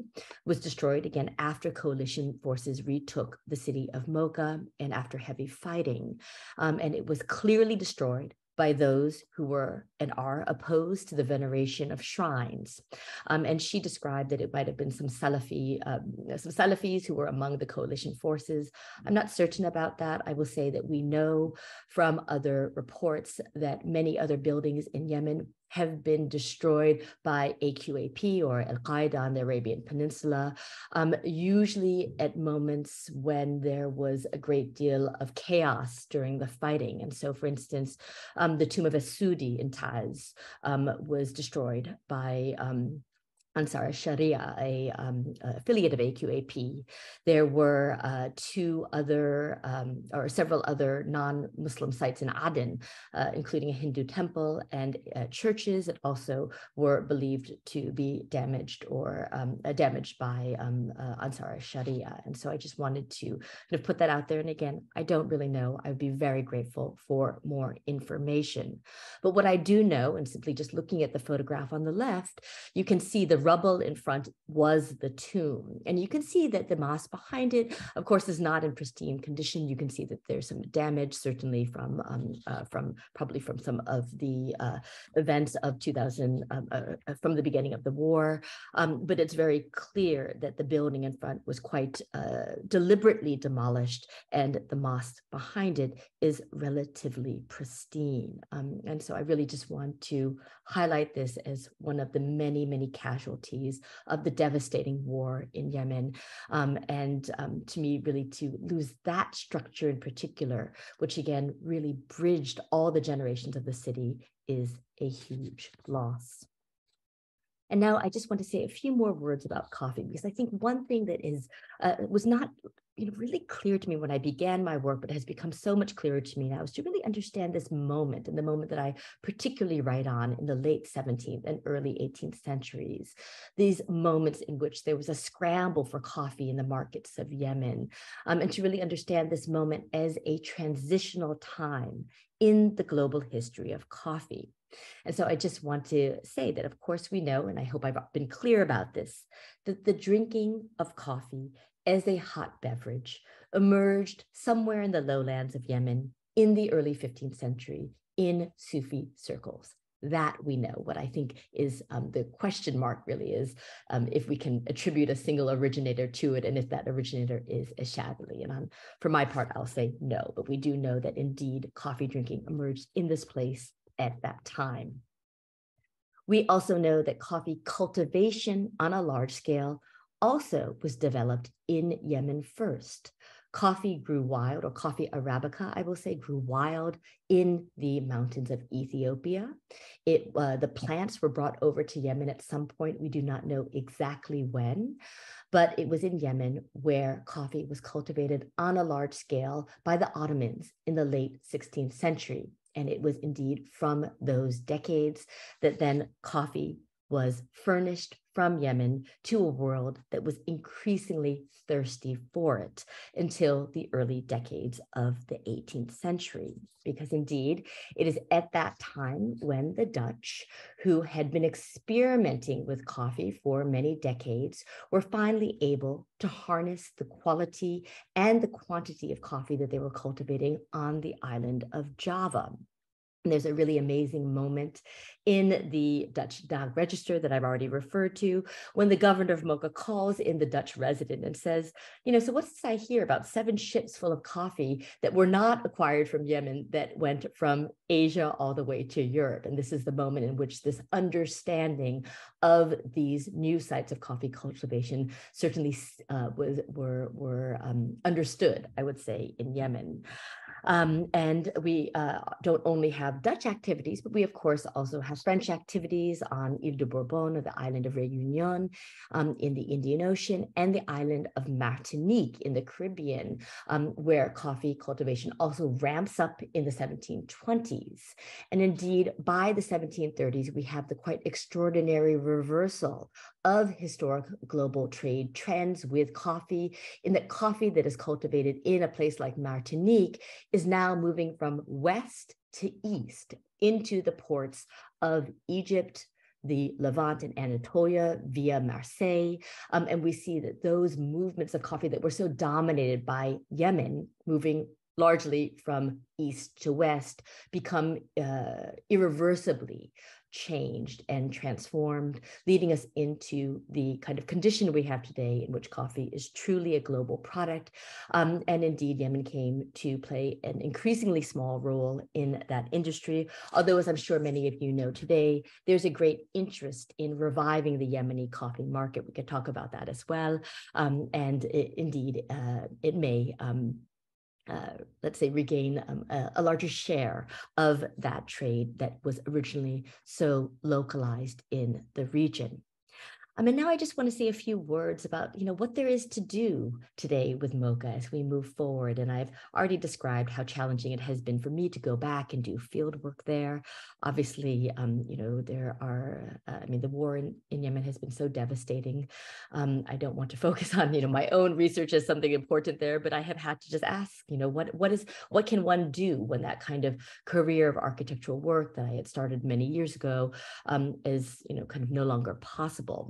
was destroyed again after coalition forces retook the city of Mocha and after heavy fighting. Um, and it was clearly destroyed by those who were and are opposed to the veneration of shrines. Um, and she described that it might have been some Salafi, um, some Salafis who were among the coalition forces. I'm not certain about that. I will say that we know from other reports that many other buildings in Yemen have been destroyed by A Q A P or Al-Qaeda on the Arabian Peninsula, um, usually at moments when there was a great deal of chaos during the fighting. And so, for instance, um, the tomb of Asudi in Taz um, was destroyed by um, Ansar al-Sharia, a um, affiliate of A Q A P. There were uh, two other, um, or several other non-Muslim sites in Aden, uh, including a Hindu temple and uh, churches that also were believed to be damaged or um, uh, damaged by um, uh, Ansar al-Sharia. And so I just wanted to kind of put that out there. And again, I don't really know. I would be very grateful for more information. But what I do know, and simply just looking at the photograph on the left, you can see the rubble in front was the tomb. And you can see that the mosque behind it, of course, is not in pristine condition. You can see that there's some damage, certainly from, um, uh, from probably from some of the uh, events of two thousand, um, uh, from the beginning of the war. Um, but it's very clear that the building in front was quite uh, deliberately demolished, and the mosque behind it is relatively pristine. Um, and so I really just want to highlight this as one of the many, many casualties of the devastating war in Yemen. Um, and um, to me, really to lose that structure in particular, which again, really bridged all the generations of the city, is a huge loss. And now I just want to say a few more words about coffee, because I think one thing that is uh, was not you know, really clear to me when I began my work, but has become so much clearer to me now, is to really understand this moment, and the moment that I particularly write on in the late seventeenth and early eighteenth centuries, these moments in which there was a scramble for coffee in the markets of Yemen, um, and to really understand this moment as a transitional time in the global history of coffee. And so I just want to say that, of course, we know, and I hope I've been clear about this, that the drinking of coffee as a hot beverage emerged somewhere in the lowlands of Yemen in the early fifteenth century in Sufi circles. That we know. What I think is um, the question mark really is um, if we can attribute a single originator to it, and if that originator is al-Shadhili. And I'm, for my part, I'll say no, but we do know that indeed coffee drinking emerged in this place at that time. We also know that coffee cultivation on a large scale also was developed in Yemen first. Coffee grew wild, or coffee arabica, I will say, grew wild in the mountains of Ethiopia. It, uh, the plants were brought over to Yemen at some point. We do not know exactly when, but it was in Yemen where coffee was cultivated on a large scale by the Ottomans in the late sixteenth century. And it was indeed from those decades that then coffee was furnished from Yemen to a world that was increasingly thirsty for it until the early decades of the eighteenth century. Because indeed, it is at that time when the Dutch, who had been experimenting with coffee for many decades, were finally able to harness the quality and the quantity of coffee that they were cultivating on the island of Java. And there's a really amazing moment in the Dutch Dag Register that I've already referred to when the governor of Mocha calls in the Dutch resident and says, you know, so what's this I hear about seven ships full of coffee that were not acquired from Yemen that went from Asia all the way to Europe? And this is the moment in which this understanding of these new sites of coffee cultivation certainly uh, was, were, were um, understood, I would say, in Yemen. Um, and we uh, don't only have Dutch activities, but we, of course, also have French activities on Ile de Bourbon, or the island of Réunion, um, in the Indian Ocean, and the island of Martinique in the Caribbean, um, where coffee cultivation also ramps up in the seventeen twenties. And indeed, by the seventeen thirties, we have the quite extraordinary reversal of historic global trade trends with coffee, in that coffee that is cultivated in a place like Martinique is now moving from west to east into the ports of Egypt, the Levant, and Anatolia via Marseille. Um, and we see that those movements of coffee that were so dominated by Yemen, moving largely from east to west, become uh, irreversibly changed and transformed, leading us into the kind of condition we have today in which coffee is truly a global product. Um, and indeed, Yemen came to play an increasingly small role in that industry. Although, as I'm sure many of you know today, there's a great interest in reviving the Yemeni coffee market. We could talk about that as well. Um, and it, indeed, uh, it may um, Uh, let's say, regain um, a, a larger share of that trade that was originally so localized in the region. Um, and now I just want to say a few words about, you know, what there is to do today with Mocha as we move forward. And I've already described how challenging it has been for me to go back and do field work there. Obviously, um, you know, there are, uh, I mean, the war in, in Yemen has been so devastating. Um, I don't want to focus on, you know, my own research as something important there, but I have had to just ask, you know, what what is, what can one do when that kind of career of architectural work that I had started many years ago um, is, you know, kind of no longer possible?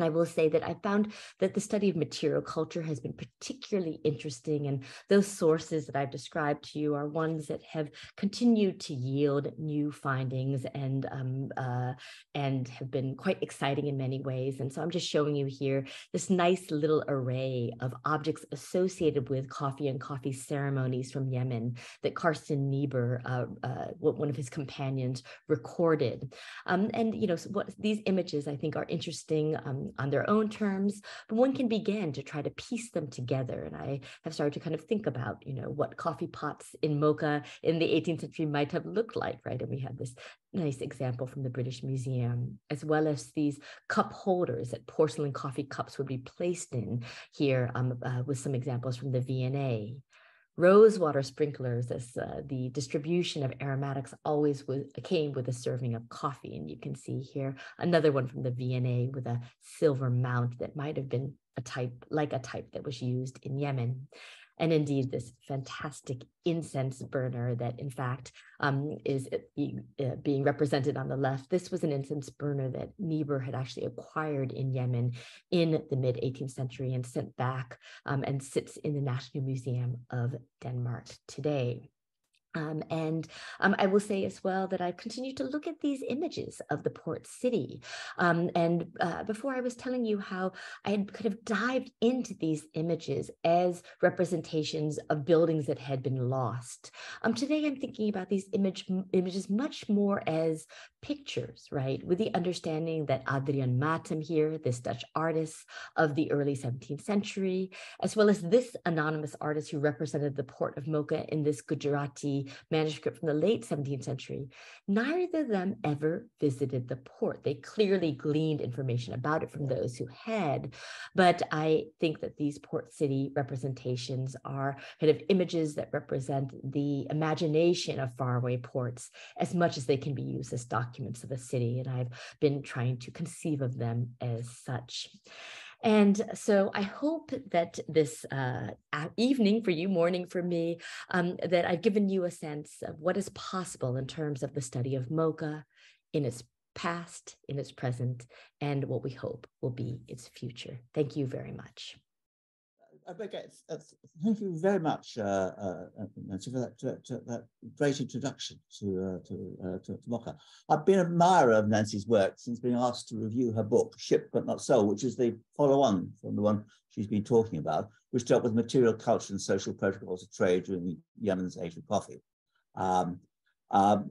I will say that I found that the study of material culture has been particularly interesting, and those sources that I've described to you are ones that have continued to yield new findings and um, uh, and have been quite exciting in many ways. And so I'm just showing you here this nice little array of objects associated with coffee and coffee ceremonies from Yemen that Karsten Niebuhr, uh, uh, one of his companions, recorded. Um, and you know, so what, these images I think are interesting Um, on their own terms, but one can begin to try to piece them together. And I have started to kind of think about, you know, what coffee pots in Mocha in the eighteenth century might have looked like, right? And we have this nice example from the British Museum, as well as these cup holders that porcelain coffee cups would be placed in here um, uh, with some examples from the V and A. Rosewater sprinklers, as uh, the distribution of aromatics always was, came with a serving of coffee. And you can see here another one from the V and A with a silver mount that might have been a type, like a type that was used in Yemen. and indeed this fantastic incense burner that in fact um, is uh, being represented on the left. This was an incense burner that Niebuhr had actually acquired in Yemen in the mid eighteenth century and sent back um, and sits in the National Museum of Denmark today. Um, and um, I will say as well that I've continued to look at these images of the port city. Um, and uh, before I was telling you how I had kind of dived into these images as representations of buildings that had been lost. Um, today, I'm thinking about these image, images much more as pictures, right? With the understanding that Adrian Matem here, this Dutch artist of the early seventeenth century, as well as this anonymous artist who represented the port of Mocha in this Gujarati manuscript from the late seventeenth century, neither of them ever visited the port. They clearly gleaned information about it from those who had, but I think that these port city representations are kind of images that represent the imagination of faraway ports as much as they can be used as documents of a city, and I've been trying to conceive of them as such. And so I hope that this uh, evening for you, morning for me, um, that I've given you a sense of what is possible in terms of the study of Mocha in its past, in its present, and what we hope will be its future. Thank you very much. Thank you very much, uh, uh, Nancy, for that, to, to that great introduction to, uh, to, uh, to, to Mocha. I've been an admirer of Nancy's work since being asked to review her book, Shipped But Not Sold, which is the follow-on from the one she's been talking about, which dealt with material culture and social protocols of trade during Yemen's Age of Coffee. Um, um,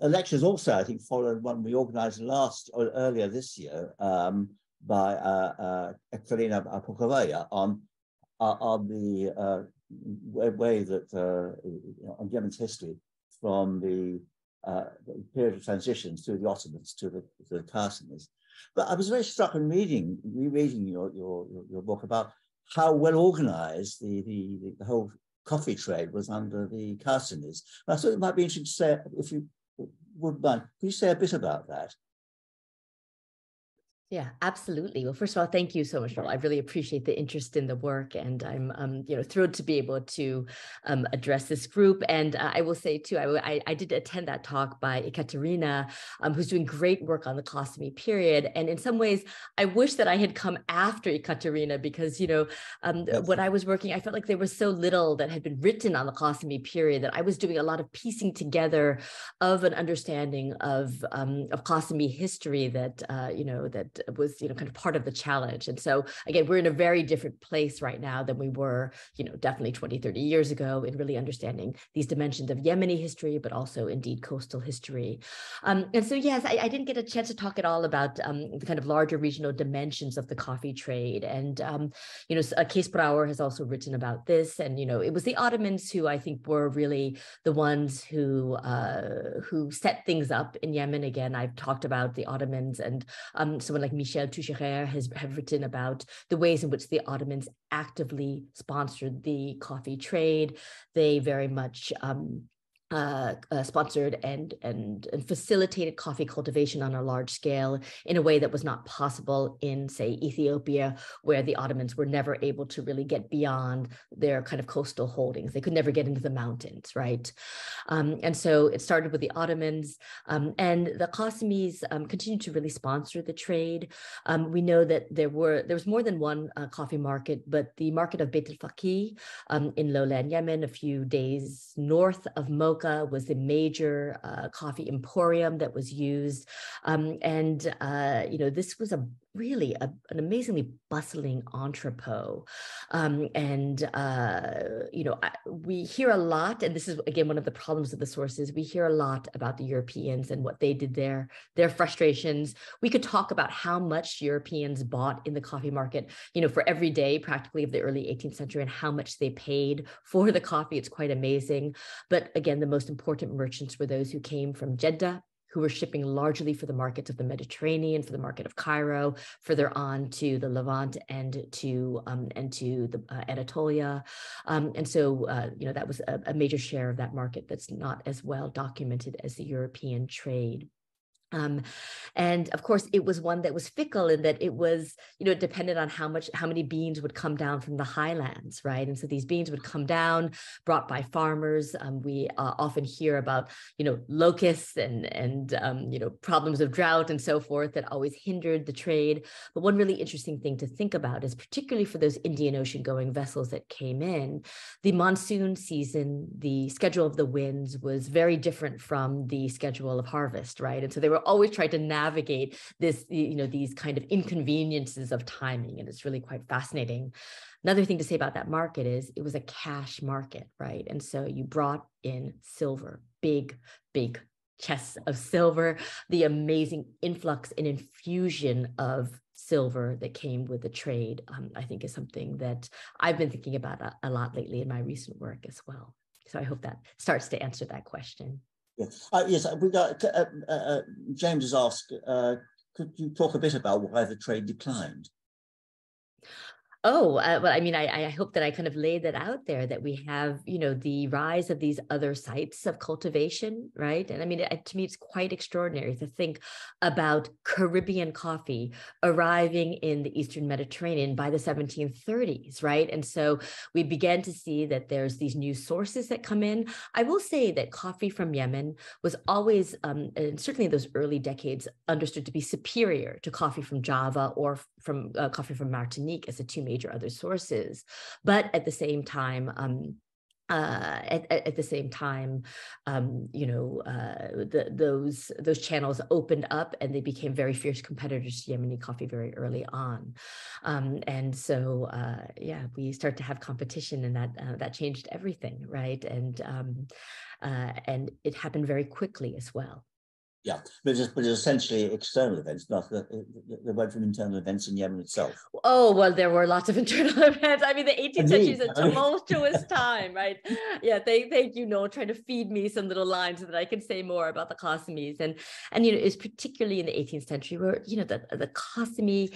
lectures also, I think, followed one we organised last or earlier this year um, by uh, uh, Karina Apokovaya on Uh, on the uh, way, way that, uh, you know, on Yemen's history from the, uh, the period of transitions through the Ottomans to the, the Qassimis. But I was very struck in reading, rereading your, your, your book about how well organized the, the, the whole coffee trade was under the Qassimis. And I thought it might be interesting to say, if you wouldn't mind, could you say a bit about that? Yeah, absolutely. Well, first of all, thank you so much, Noel. I really appreciate the interest in the work, and I'm, um, you know, thrilled to be able to um, address this group. And uh, I will say too, I, I, I did attend that talk by Ekaterina, um, who's doing great work on the Qasimi period. And in some ways, I wish that I had come after Ekaterina because, you know, um, yes. when I was working, I felt like there was so little that had been written on the Qasimi period that I was doing a lot of piecing together of an understanding of um, of Qasimi history that, uh, you know, that. was, you know, kind of part of the challenge. And so again, we're in a very different place right now than we were, you know, definitely twenty, thirty years ago in really understanding these dimensions of Yemeni history, but also indeed coastal history. Um, and so, yes, I, I didn't get a chance to talk at all about um, the kind of larger regional dimensions of the coffee trade. And, um, you know, Kees Brouwer has also written about this. And, you know, it was the Ottomans who I think were really the ones who, uh, who set things up in Yemen. Again, I've talked about the Ottomans and um, someone like Michel Toucherer has have written about the ways in which the Ottomans actively sponsored the coffee trade. They very much um, uh, uh, sponsored and, and, and facilitated coffee cultivation on a large scale in a way that was not possible in, say, Ethiopia, where the Ottomans were never able to really get beyond their kind of coastal holdings. They could never get into the mountains, right? Um, and so it started with the Ottomans, um, and the Qasimis um, continued to really sponsor the trade. Um, we know that there were there was more than one uh, coffee market, but the market of Beit al-Faqih um, in lowland Yemen, a few days north of Mocha, was the major uh, coffee emporium that was used. Um, and, uh, you know, this was a really a, an amazingly bustling entrepot. Um, and, uh, you know, I, we hear a lot, and this is, again, one of the problems of the sources, we hear a lot about the Europeans and what they did there, their frustrations. We could talk about how much Europeans bought in the coffee market, you know, for every day practically of the early eighteenth century and how much they paid for the coffee. It's quite amazing. But again, the most important merchants were those who came from Jeddah, who were shipping largely for the markets of the Mediterranean, for the market of Cairo, further on to the Levant and to um, and to the uh, Anatolia, um, and so uh, you know that was a, a major share of that market that's not as well documented as the European trade. Um, And of course, it was one that was fickle in that it was, you know, dependent on how much, how many beans would come down from the highlands, right? And so these beans would come down, brought by farmers. Um, we uh, often hear about, you know, locusts and, and um, you know, problems of drought and so forth that always hindered the trade. But one really interesting thing to think about is, particularly for those Indian Ocean going vessels that came in, the monsoon season, the schedule of the winds was very different from the schedule of harvest, right? And so they were always trying to navigate this, you know, these kind of inconveniences of timing. And it's really quite fascinating. Another thing to say about that market is it was a cash market, right? And so you brought in silver, big, big chests of silver, the amazing influx and infusion of silver that came with the trade, um, I think is something that I've been thinking about a, a lot lately in my recent work as well. So I hope that starts to answer that question. Yeah. Uh, yes, we got, uh, uh, James has asked, uh, could you talk a bit about why the trade declined? Oh, uh, well, I mean, I, I hope that I kind of laid that out there, that we have, you know, the rise of these other sites of cultivation, right? And I mean, it, to me, it's quite extraordinary to think about Caribbean coffee arriving in the Eastern Mediterranean by the seventeen thirties, right? And so we began to see that there's these new sources that come in. I will say that coffee from Yemen was always, um, and certainly in those early decades, understood to be superior to coffee from Java or from uh, coffee from Martinique as the two major Major other sources, but at the same time, um, uh, at, at the same time, um, you know, uh, the, those those channels opened up and they became very fierce competitors to Yemeni coffee very early on, um, and so uh, yeah, we start to have competition, and that uh, that changed everything, right? And um, uh, and it happened very quickly as well. Yeah, but it's, but it's essentially external events, not the, the word from internal events in Yemen itself. Oh, well, there were lots of internal events. I mean, the eighteenth century is a tumultuous time, right? Yeah, thank, thank you, Noel, trying to feed me some little lines so that I can say more about the Qasimis. And, and you know, it's particularly in the eighteenth century where, you know, the, the Qasimi...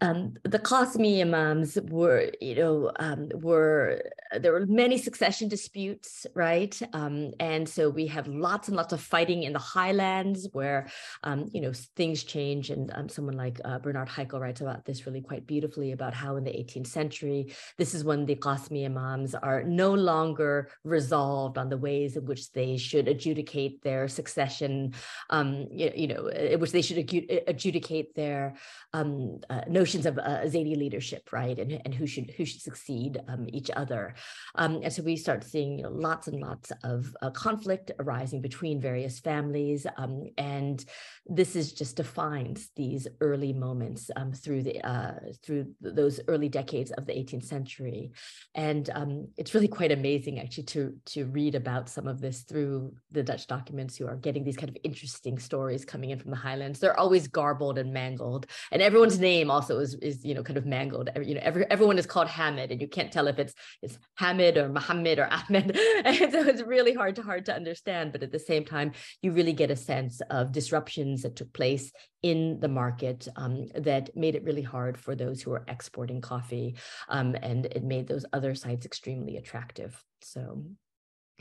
Um, the Qasimi Imams were, you know, um, were, there were many succession disputes, right? Um, and so we have lots and lots of fighting in the highlands where, um, you know, things change. And um, someone like uh, Bernard Heikel writes about this really quite beautifully, about how in the eighteenth century, this is when the Qasimi Imams are no longer resolved on the ways in which they should adjudicate their succession, um, you, you know, in which they should adjudicate their um, uh, notions of uh, Zaidi leadership, right, and and who should who should succeed um, each other, um, and so we start seeing, you know, lots and lots of uh, conflict arising between various families, um, and this is just defines these early moments um, through the uh, through those early decades of the eighteenth century, and um, it's really quite amazing actually to to read about some of this through the Dutch documents, who are getting these kind of interesting stories coming in from the highlands. They're always garbled and mangled, and everyone's name also is, is, you know, kind of mangled. You know, every, everyone is called Hamid, and you can't tell if it's it's Hamid or Muhammad or Ahmed. And so it's really hard to hard to understand. But at the same time, you really get a sense of disruptions that took place in the market um, that made it really hard for those who were exporting coffee, um, and it made those other sites extremely attractive. So.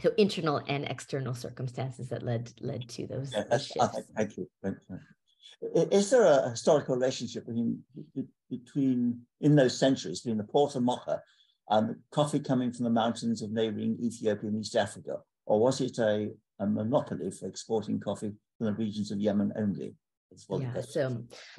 So internal and external circumstances that led led to those yeah, shifts. I, thank you. Thank you. Is there a historical relationship between, between in those centuries, between the port of Mocha and coffee coming from the mountains of neighboring Ethiopia and East Africa? Or was it a, a monopoly for exporting coffee from the regions of Yemen only? Yeah, so,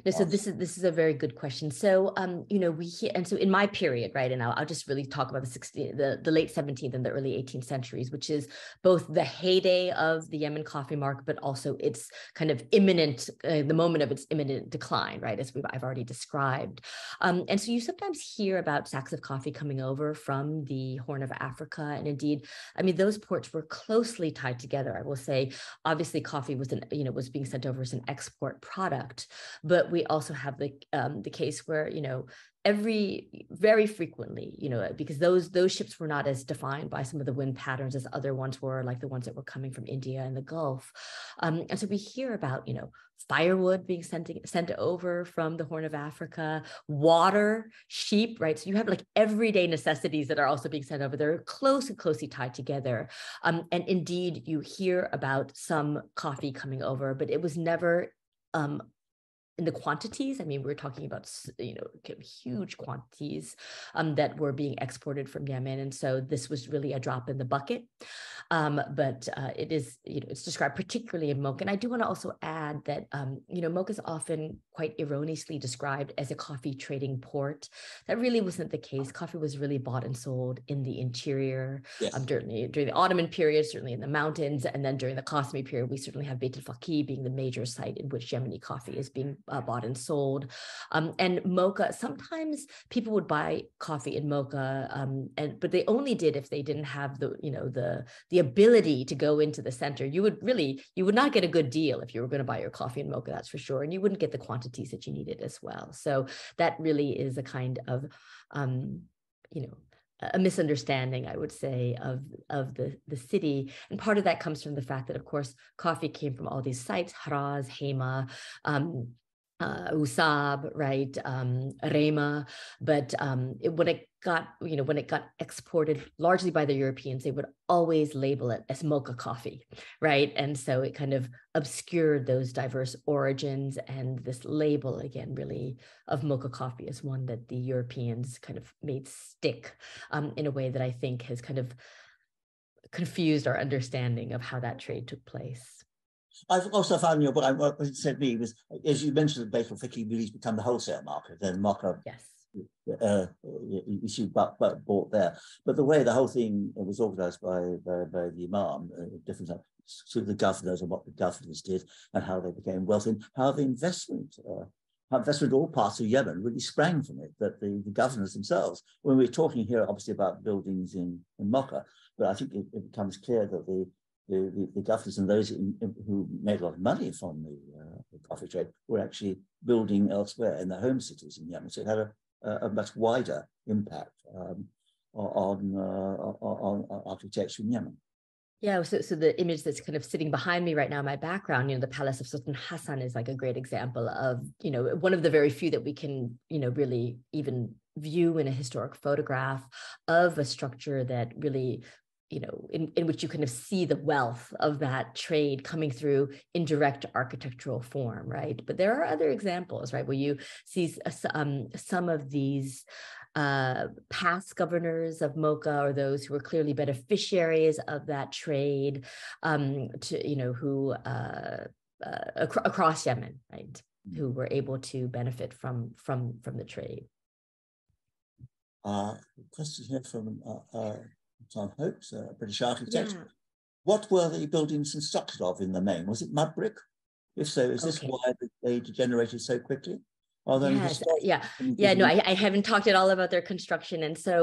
no, so this is this is a very good question. So, um, you know, we hear, and so in my period, right, and I'll, I'll just really talk about the sixteenth, the, the late seventeenth and the early eighteenth centuries, which is both the heyday of the Yemen coffee market, but also its kind of imminent, uh, the moment of its imminent decline, right, as we've I've already described. Um, and so you sometimes hear about sacks of coffee coming over from the Horn of Africa, and indeed, I mean, those ports were closely tied together. I will say, obviously, coffee was an, you know, was being sent over as an export product, but we also have the um, the case where, you know, every very frequently, you know, because those those ships were not as defined by some of the wind patterns as other ones were, like the ones that were coming from India and the Gulf, um, and so we hear about, you know, firewood being sent sent over from the Horn of Africa, water, sheep, right? So you have like everyday necessities that are also being sent over. They're close and closely tied together, um, and indeed you hear about some coffee coming over, but it was never um, in the quantities. I mean, we're talking about, you know, huge quantities um, that were being exported from Yemen. And so this was really a drop in the bucket. Um, but uh, it is, you know, it's described particularly in Mocha. And I do want to also add that, um, you know, Mocha is often quite erroneously described as a coffee trading port. That really wasn't the case. Coffee was really bought and sold in the interior, yes. um, certainly during the Ottoman period, certainly in the mountains. And then during the Qasimi period, we certainly have Beit al-Faqih being the major site in which Yemeni coffee is being Uh, bought and sold. Um, and Mocha, sometimes people would buy coffee in Mocha, um, and but they only did if they didn't have the, you know, the the ability to go into the center. You would really, you would not get a good deal if you were going to buy your coffee in Mocha, that's for sure. And you wouldn't get the quantities that you needed as well. So that really is a kind of, um, you know, a misunderstanding, I would say, of, of the, the city. And part of that comes from the fact that, of course, coffee came from all these sites, Haraz, Hema, um, Uh, Usab, right, um, Rema, but um, it, when it got, you know, when it got exported largely by the Europeans, they would always label it as Mocha coffee, right? And so it kind of obscured those diverse origins, and this label, again, really of Mocha coffee is one that the Europeans kind of made stick um, in a way that I think has kind of confused our understanding of how that trade took place. I've also found your book, what it said to me was, as you mentioned, the Beit al-Faqih really become the wholesale market, then the market yes. uh, issued but, but bought there. But the way the whole thing was organised by, by, by the Imam, uh, different types sort of the governors and what the governors did and how they became wealthy, and how the investment, uh, how investment in all parts of Yemen really sprang from it, that the, the governors themselves, when we're talking here obviously about buildings in, in Mocha, but I think it, it becomes clear that the The, the governors and those in, in, who made a lot of money from the, uh, the coffee trade were actually building elsewhere in their home cities in Yemen. So it had a, a much wider impact um, on, uh, on, on architecture in Yemen. Yeah, so, so the image that's kind of sitting behind me right now, my background, you know, the Palace of Sultan Hassan is like a great example of, you know, one of the very few that we can, you know, really even view in a historic photograph of a structure that really, you know, in, in which you kind of see the wealth of that trade coming through in direct architectural form, right? But there are other examples, right, where you see um, some of these uh, past governors of Mocha, or those who were clearly beneficiaries of that trade, um, to, you know, who uh, uh, ac across Yemen, right, who were able to benefit from from from the trade. Uh, question here from. Uh, uh... Tom Hopes, a British architect. Yeah. What were the buildings constructed of in the main? Was it mud brick? If so, is this okay. Why they degenerated so quickly? Yes, yeah, yeah, no, I, I haven't talked at all about their construction. And so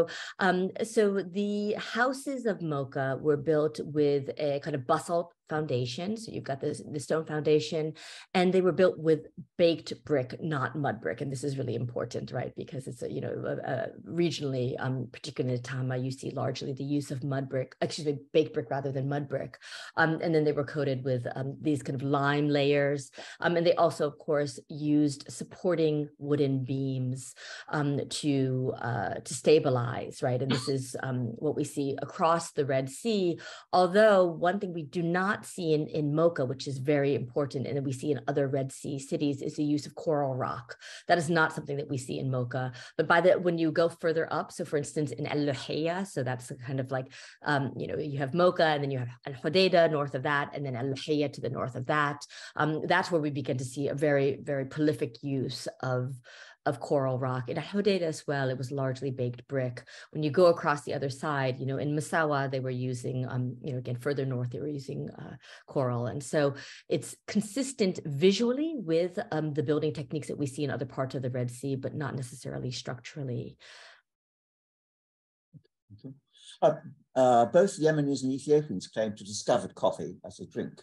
um, so the houses of Mocha were built with a kind of basalt foundation. So you've got this, the stone foundation, and they were built with baked brick, not mud brick. And this is really important, right? Because it's, a, you know, a, a regionally, um, particularly in Tama, you see largely the use of mud brick, excuse me, baked brick rather than mud brick. Um, and then they were coated with um, these kind of lime layers. Um, and they also, of course, used supporting wooden beams um, to uh, to stabilize, right? And this is um, what we see across the Red Sea. Although one thing we do not see in, in Mocha, which is very important, and we see in other Red Sea cities, is the use of coral rock. That is not something that we see in Mocha. But by the when you go further up, so for instance in El Luhayya, so that's kind of like um, you know, you have Mocha, and then you have Al Hodeidah north of that, and then El Luhayya to the north of that. Um, that's where we begin to see a very very prolific use of of coral rock. In Hodeidah as well, it was largely baked brick. When you go across the other side, you know, in Massawa, they were using, um, you know, again, further north, they were using uh, coral. And so it's consistent visually with um, the building techniques that we see in other parts of the Red Sea, but not necessarily structurally. Okay. Uh, uh, both Yemenis and Ethiopians claim to have discovered coffee as a drink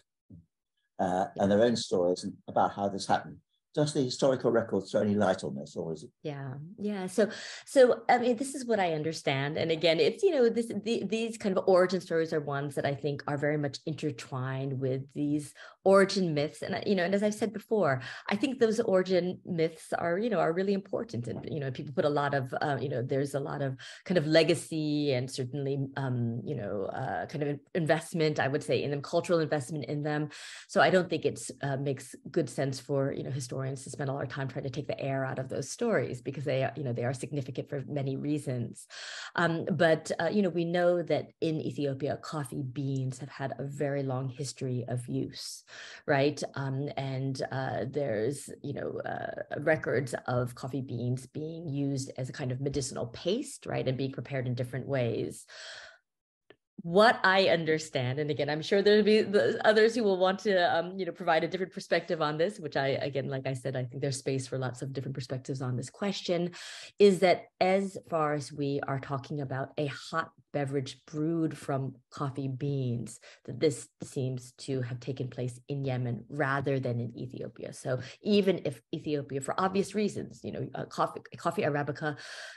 uh, yeah. and their own stories about how this happened. does the historical record throw any light on this, or is it? Yeah, yeah. So, so I mean, this is what I understand. And again, it's, you know, this the, these kind of origin stories are ones that I think are very much intertwined with these origin myths. And, you know, and as I've said before, I think those origin myths are, you know, are really important. And, you know, people put a lot of, uh, you know, there's a lot of kind of legacy and certainly, um, you know, uh, kind of investment, I would say, in them, cultural investment in them. So I don't think it's uh, makes good sense for, you know, historians to spend all our time trying to take the air out of those stories, because they, you know, they are significant for many reasons. Um, but, uh, you know, we know that in Ethiopia, coffee beans have had a very long history of use, right? Um, and uh, there's, you know, uh, records of coffee beans being used as a kind of medicinal paste, right? And being prepared in different ways. What I understand, and again, I'm sure there'll be others who will want to, um, you know, provide a different perspective on this, which I, again, like I said, I think there's space for lots of different perspectives on this question, is that as far as we are talking about a hot beverage brewed from coffee beans, that this seems to have taken place in Yemen rather than in Ethiopia. So even if Ethiopia, for obvious reasons, you know, uh, coffee, coffee Arabica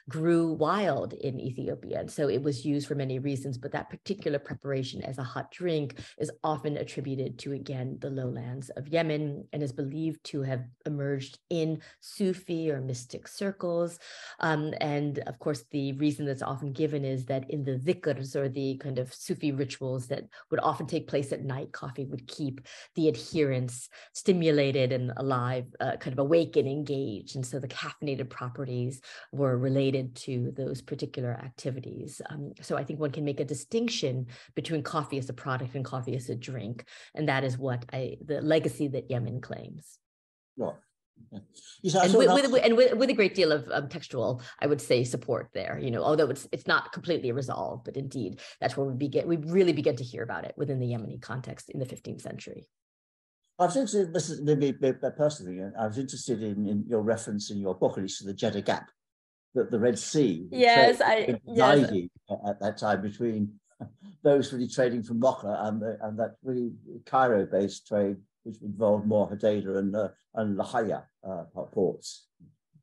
grew wild in Ethiopia, and so it was used for many reasons, but that particular particular preparation as a hot drink is often attributed to, again, the lowlands of Yemen, and is believed to have emerged in Sufi or mystic circles. Um, and of course, the reason that's often given is that in the dhikrs, or the kind of Sufi rituals that would often take place at night, coffee would keep the adherents stimulated and alive, uh, kind of awake and engaged. And so the caffeinated properties were related to those particular activities. Um, so I think one can make a distinction between coffee as a product and coffee as a drink, and that is what I, the legacy that Yemen claims. Right. Yeah. Yes, and, with, with, with, and with, with a great deal of um, textual, I would say, support there. You know, although it's it's not completely resolved, but indeed that's where we begin. We really begin to hear about it within the Yemeni context in the fifteenth century. I was interested. This is maybe personally. I was interested in, in your reference in your book, at least, to the Jeddah Gap, the, the Red Sea. Yes, I. Yes. At that time between those really trading from Mocha and, the, and that really Cairo-based trade, which involved more Hodeidah and uh, and Lahaya uh, ports.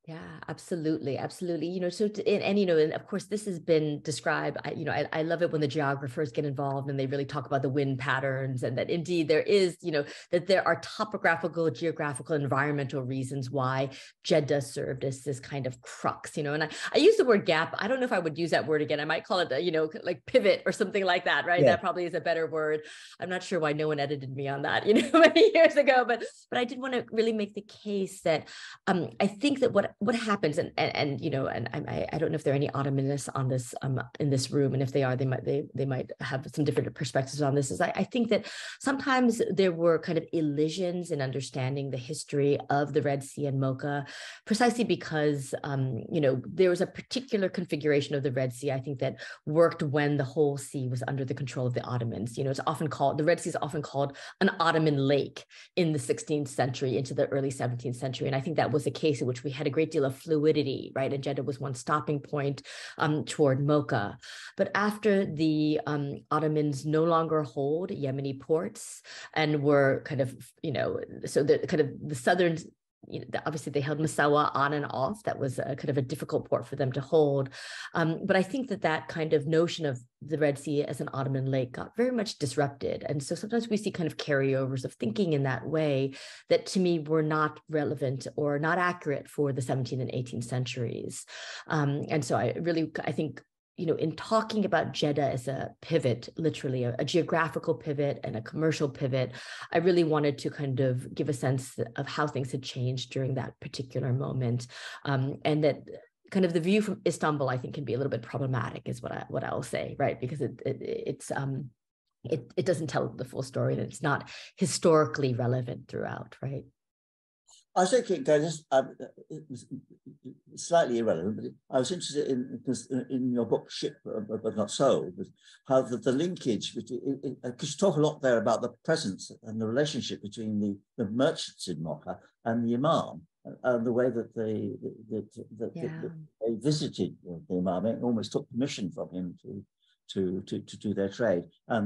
Yeah, absolutely. Absolutely. You know, so, to, and, and, you know, and of course, this has been described, I, you know, I, I love it when the geographers get involved and they really talk about the wind patterns, and that indeed there is, you know, that there are topographical, geographical, environmental reasons why Jeddah served as this kind of crux, you know, and I, I use the word gap. I don't know if I would use that word again. I might call it, a, you know, like pivot or something like that, right? Yeah. That probably is a better word. I'm not sure why no one edited me on that, you know, many years ago, but, but I did want to really make the case that um, I think that what What happens, and, and and you know, and I I don't know if there are any Ottomanists on this um in this room, and if they are, they might they they might have some different perspectives on this. Is I, I think that sometimes there were kind of elisions in understanding the history of the Red Sea and Mocha, precisely because um you know there was a particular configuration of the Red Sea, I think, that worked when the whole sea was under the control of the Ottomans. You know, it's often called the Red Sea is often called an Ottoman lake in the sixteenth century into the early seventeenth century, and I think that was a case in which we had a great deal of fluidity, right? And Jeddah was one stopping point um, toward Mocha. But after the um, Ottomans no longer hold Yemeni ports and were kind of, you know, so the kind of the southern, you know, obviously they held Massawa on and off. That was a, kind of a difficult port for them to hold. Um, but I think that that kind of notion of the Red Sea as an Ottoman lake got very much disrupted. And so sometimes we see kind of carryovers of thinking in that way that, to me, were not relevant or not accurate for the seventeenth and eighteenth centuries. Um, and so I really, I think, you know, in talking about Jeddah as a pivot, literally a, a geographical pivot and a commercial pivot, I really wanted to kind of give a sense of how things had changed during that particular moment. Um, and that kind of the view from Istanbul, I think, can be a little bit problematic, is what, I, what I'll say, right? Because it, it it's um it, it doesn't tell the full story, and it's not historically relevant throughout, right? I was thinking, guys, um, it was slightly irrelevant, but I was interested in, because in your book, Shipped But Not Sold, how the, the linkage between, because you talk a lot there about the presence and the relationship between the, the merchants in Mocha and the Imam, and the way that they, that, that, yeah. that, that they visited the Imam and almost took permission from him to to to, to do their trade, and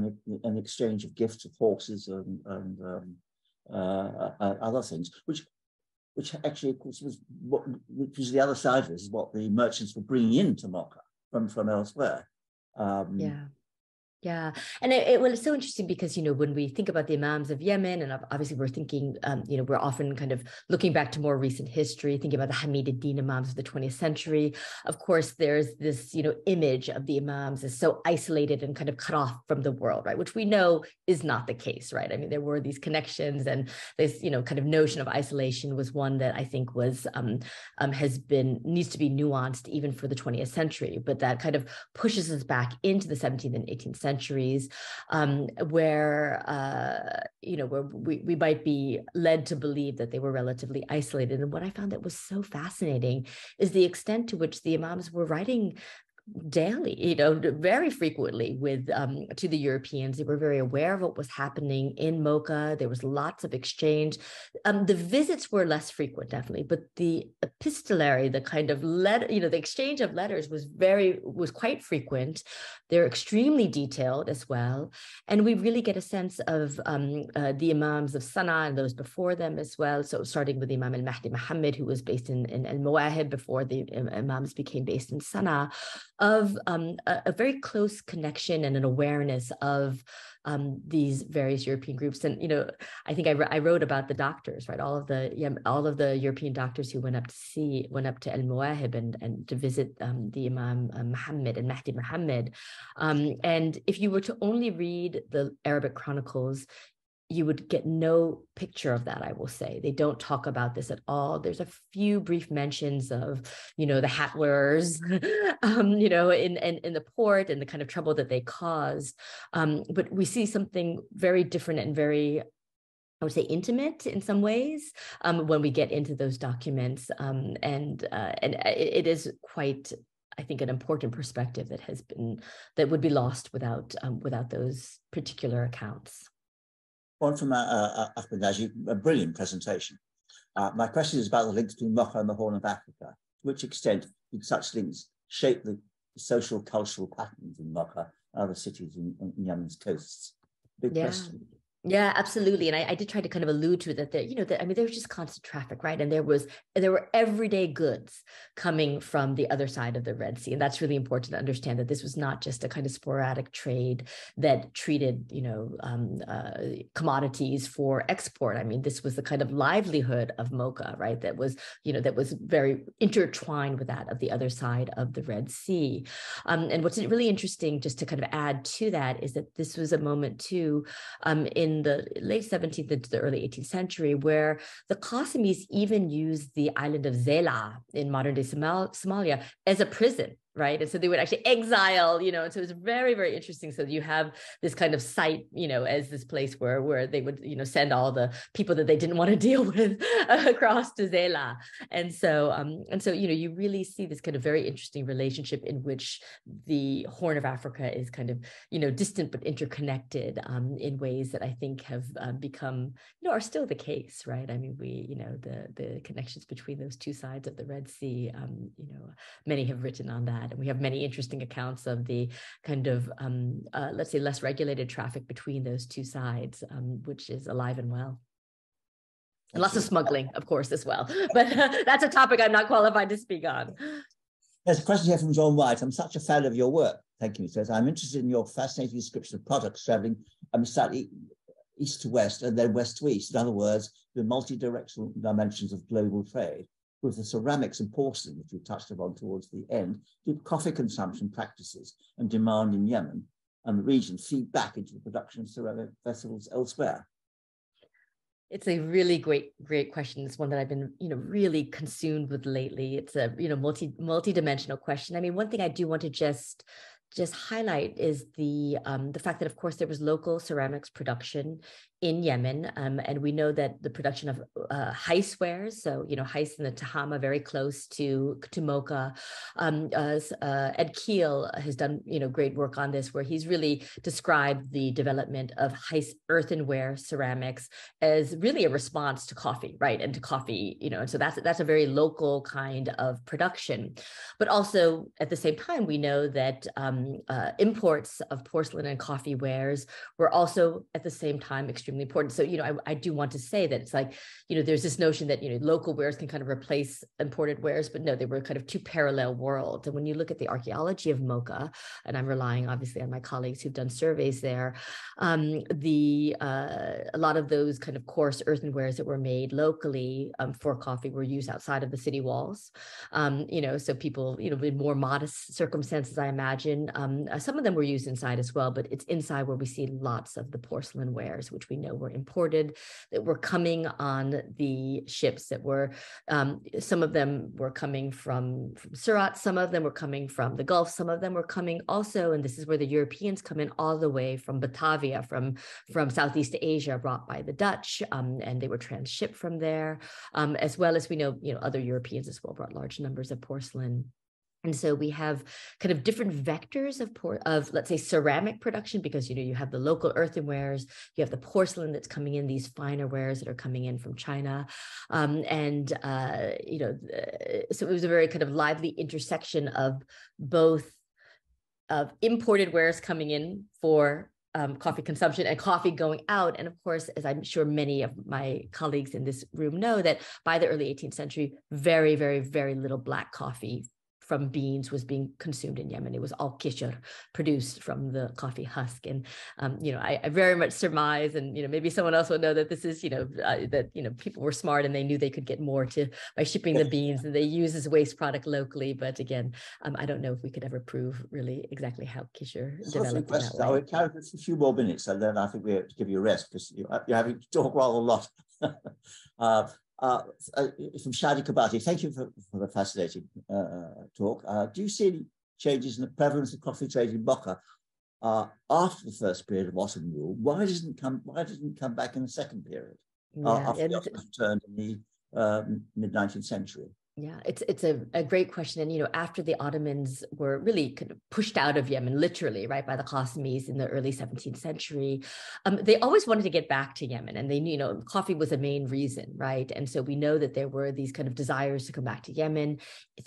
an exchange of gifts of horses and, and um, uh, other things, which which actually, of course, was what, which was the other side of this, is what the merchants were bringing into Mocha from, from elsewhere. Um, yeah. Yeah. And it, it well, it's so interesting because, you know, when we think about the Imams of Yemen, and obviously we're thinking, um, you know, we're often kind of looking back to more recent history, thinking about the Hamid-ad-Din Imams of the twentieth century. Of course, there's this, you know, image of the Imams as so isolated and kind of cut off from the world, right? Which we know is not the case, right? I mean, there were these connections, and this, you know, kind of notion of isolation was one that I think was, um, um has been, needs to be nuanced even for the twentieth century, but that kind of pushes us back into the seventeenth and eighteenth century. Centuries, um, where uh, you know, where we, we might be led to believe that they were relatively isolated. And what I found that was so fascinating is the extent to which the Imams were writing daily, you know, very frequently with um, to the Europeans. They were very aware of what was happening in Mocha. There was lots of exchange. Um, the visits were less frequent, definitely, but the epistolary, the kind of letter, you know, the exchange of letters was very, was quite frequent. They're extremely detailed as well. And we really get a sense of um, uh, the Imams of Sana'a and those before them as well. So starting with Imam al-Mahdi Muhammad, who was based in, in Al-Mawahib before the um, Imams became based in Sana'a, of um, a, a very close connection and an awareness of um, these various European groups. And, you know, I think I, I wrote about the doctors, right? All of the yeah, all of the European doctors who went up to see, went up to Al-Mawahib and, and to visit um, the Imam uh, Muhammad and Mahdi Muhammad. Um, and if you were to only read the Arabic chronicles, you would get no picture of that, I will say. They don't talk about this at all. There's a few brief mentions of, you know, the hat wearers, um, you know, in, in, in the port and the kind of trouble that they caused. Um, but we see something very different and very, I would say, intimate in some ways um, when we get into those documents. Um, and uh, and it, it is quite, I think, an important perspective that has been, that would be lost without um, without those particular accounts. One from uh, Ahmed Najib, a brilliant presentation. Uh, my question is about the links between Mocha and the Horn of Africa. To which extent did such links shape the social, cultural patterns in Mocha and other cities in, in Yemen's coasts? Big yeah. question. Yeah, absolutely. And I, I did try to kind of allude to that, that, you know, that, I mean, there was just constant traffic, right? And there was, there were everyday goods coming from the other side of the Red Sea. And that's really important to understand, that this was not just a kind of sporadic trade that treated, you know, um, uh, commodities for export. I mean, this was the kind of livelihood of Mocha, right? That was, you know, that was very intertwined with that of the other side of the Red Sea. Um, and what's really interesting, just to kind of add to that, is that this was a moment too, um, in in the late seventeenth into the early eighteenth century, where the Qasimis even used the island of Zela in modern-day Somal- Somalia as a prison, right? And so they would actually exile, you know, and so it's very, very interesting. So you have this kind of site, you know, as this place where, where they would, you know, send all the people that they didn't want to deal with across to Zela. And so, um, and so, you know, you really see this kind of very interesting relationship in which the Horn of Africa is kind of, you know, distant but interconnected um, in ways that I think have um, become, you know, are still the case, right? I mean, we, you know, the the connections between those two sides of the Red Sea, um, you know, many have written on that. And we have many interesting accounts of the kind of, um, uh, let's say, less regulated traffic between those two sides, um, which is alive and well. And lots of smuggling, of course, as well. But uh, that's a topic I'm not qualified to speak on. There's a question here from John White. I'm such a fan of your work. Thank you, he says. I'm interested in your fascinating description of products traveling um, slightly east to west and then west to east. In other words, the multi-directional dimensions of global trade, with the ceramics and porcelain, which we touched upon towards the end, did coffee consumption practices and demand in Yemen and the region feed back into the production of ceramic vessels elsewhere? It's a really great, great question. It's one that I've been, you know, really consumed with lately. It's a, you know, multi, multi-dimensional question. I mean, one thing I do want to just just highlight is the um, the fact that, of course, there was local ceramics production in Yemen. Um, and we know that the production of uh, Hais wares, so, you know, Hais and the Tahama, very close to, to Mocha. Um, uh, uh, Ed Keel has done, you know, great work on this, where he's really described the development of Hais earthenware ceramics as really a response to coffee, right? And to coffee, you know, and so that's, that's a very local kind of production. But also at the same time, we know that um, uh, imports of porcelain and coffee wares were also at the same time extremely extremely important. So, you know, I, I do want to say that it's like, you know, there's this notion that, you know, local wares can kind of replace imported wares, but no, they were kind of two parallel worlds. And when you look at the archaeology of Mocha, and I'm relying obviously on my colleagues who've done surveys there, um, the uh, a lot of those kind of coarse earthenwares that were made locally um, for coffee were used outside of the city walls. Um, you know, so people, you know, in more modest circumstances, I imagine, um, some of them were used inside as well, but it's inside where we see lots of the porcelain wares, which we know were imported, that were coming on the ships that were, um, some of them were coming from, from Surat, some of them were coming from the Gulf, some of them were coming also, and this is where the Europeans come in, all the way from Batavia, from, from Southeast Asia, brought by the Dutch, um, and they were transshipped from there, um, as well as we know, you know, other Europeans as well brought large numbers of porcelain. And so we have kind of different vectors of, por of, let's say, ceramic production, because, you know, you have the local earthenwares, you have the porcelain that's coming in, these finer wares that are coming in from China. Um, and, uh, you know, so it was a very kind of lively intersection of both of imported wares coming in for Um, coffee consumption and coffee going out. And of course, as I'm sure many of my colleagues in this room know, that by the early eighteenth century, very, very, very little black coffee from beans was being consumed in Yemen. It was all kishar, produced from the coffee husk. And, um, you know, I, I very much surmise, and, you know, maybe someone else will know that this is, you know, uh, that, you know, people were smart and they knew they could get more to by shipping the beans, and they use as waste product locally. But again, um, I don't know if we could ever prove really exactly how kishar developed in that way. I would carry this for a few more minutes, and then I think we have to give you a rest, because you're having to talk rather a lot. uh, Uh, uh, from Shadi Kabati, thank you for, for the fascinating uh, talk. Uh, do you see any changes in the prevalence of coffee trade in Mocha uh, after the first period of Ottoman rule? Why doesn't it come? Why doesn't it come back in the second period yeah, uh, after the Ottomans turned in the uh, mid nineteenth century? Yeah, it's it's a, a great question. And, you know, after the Ottomans were really kind of pushed out of Yemen, literally, right, by the Qasimis in the early seventeenth century, um, they always wanted to get back to Yemen. And they, you know, coffee was the main reason, right? And so we know that there were these kind of desires to come back to Yemen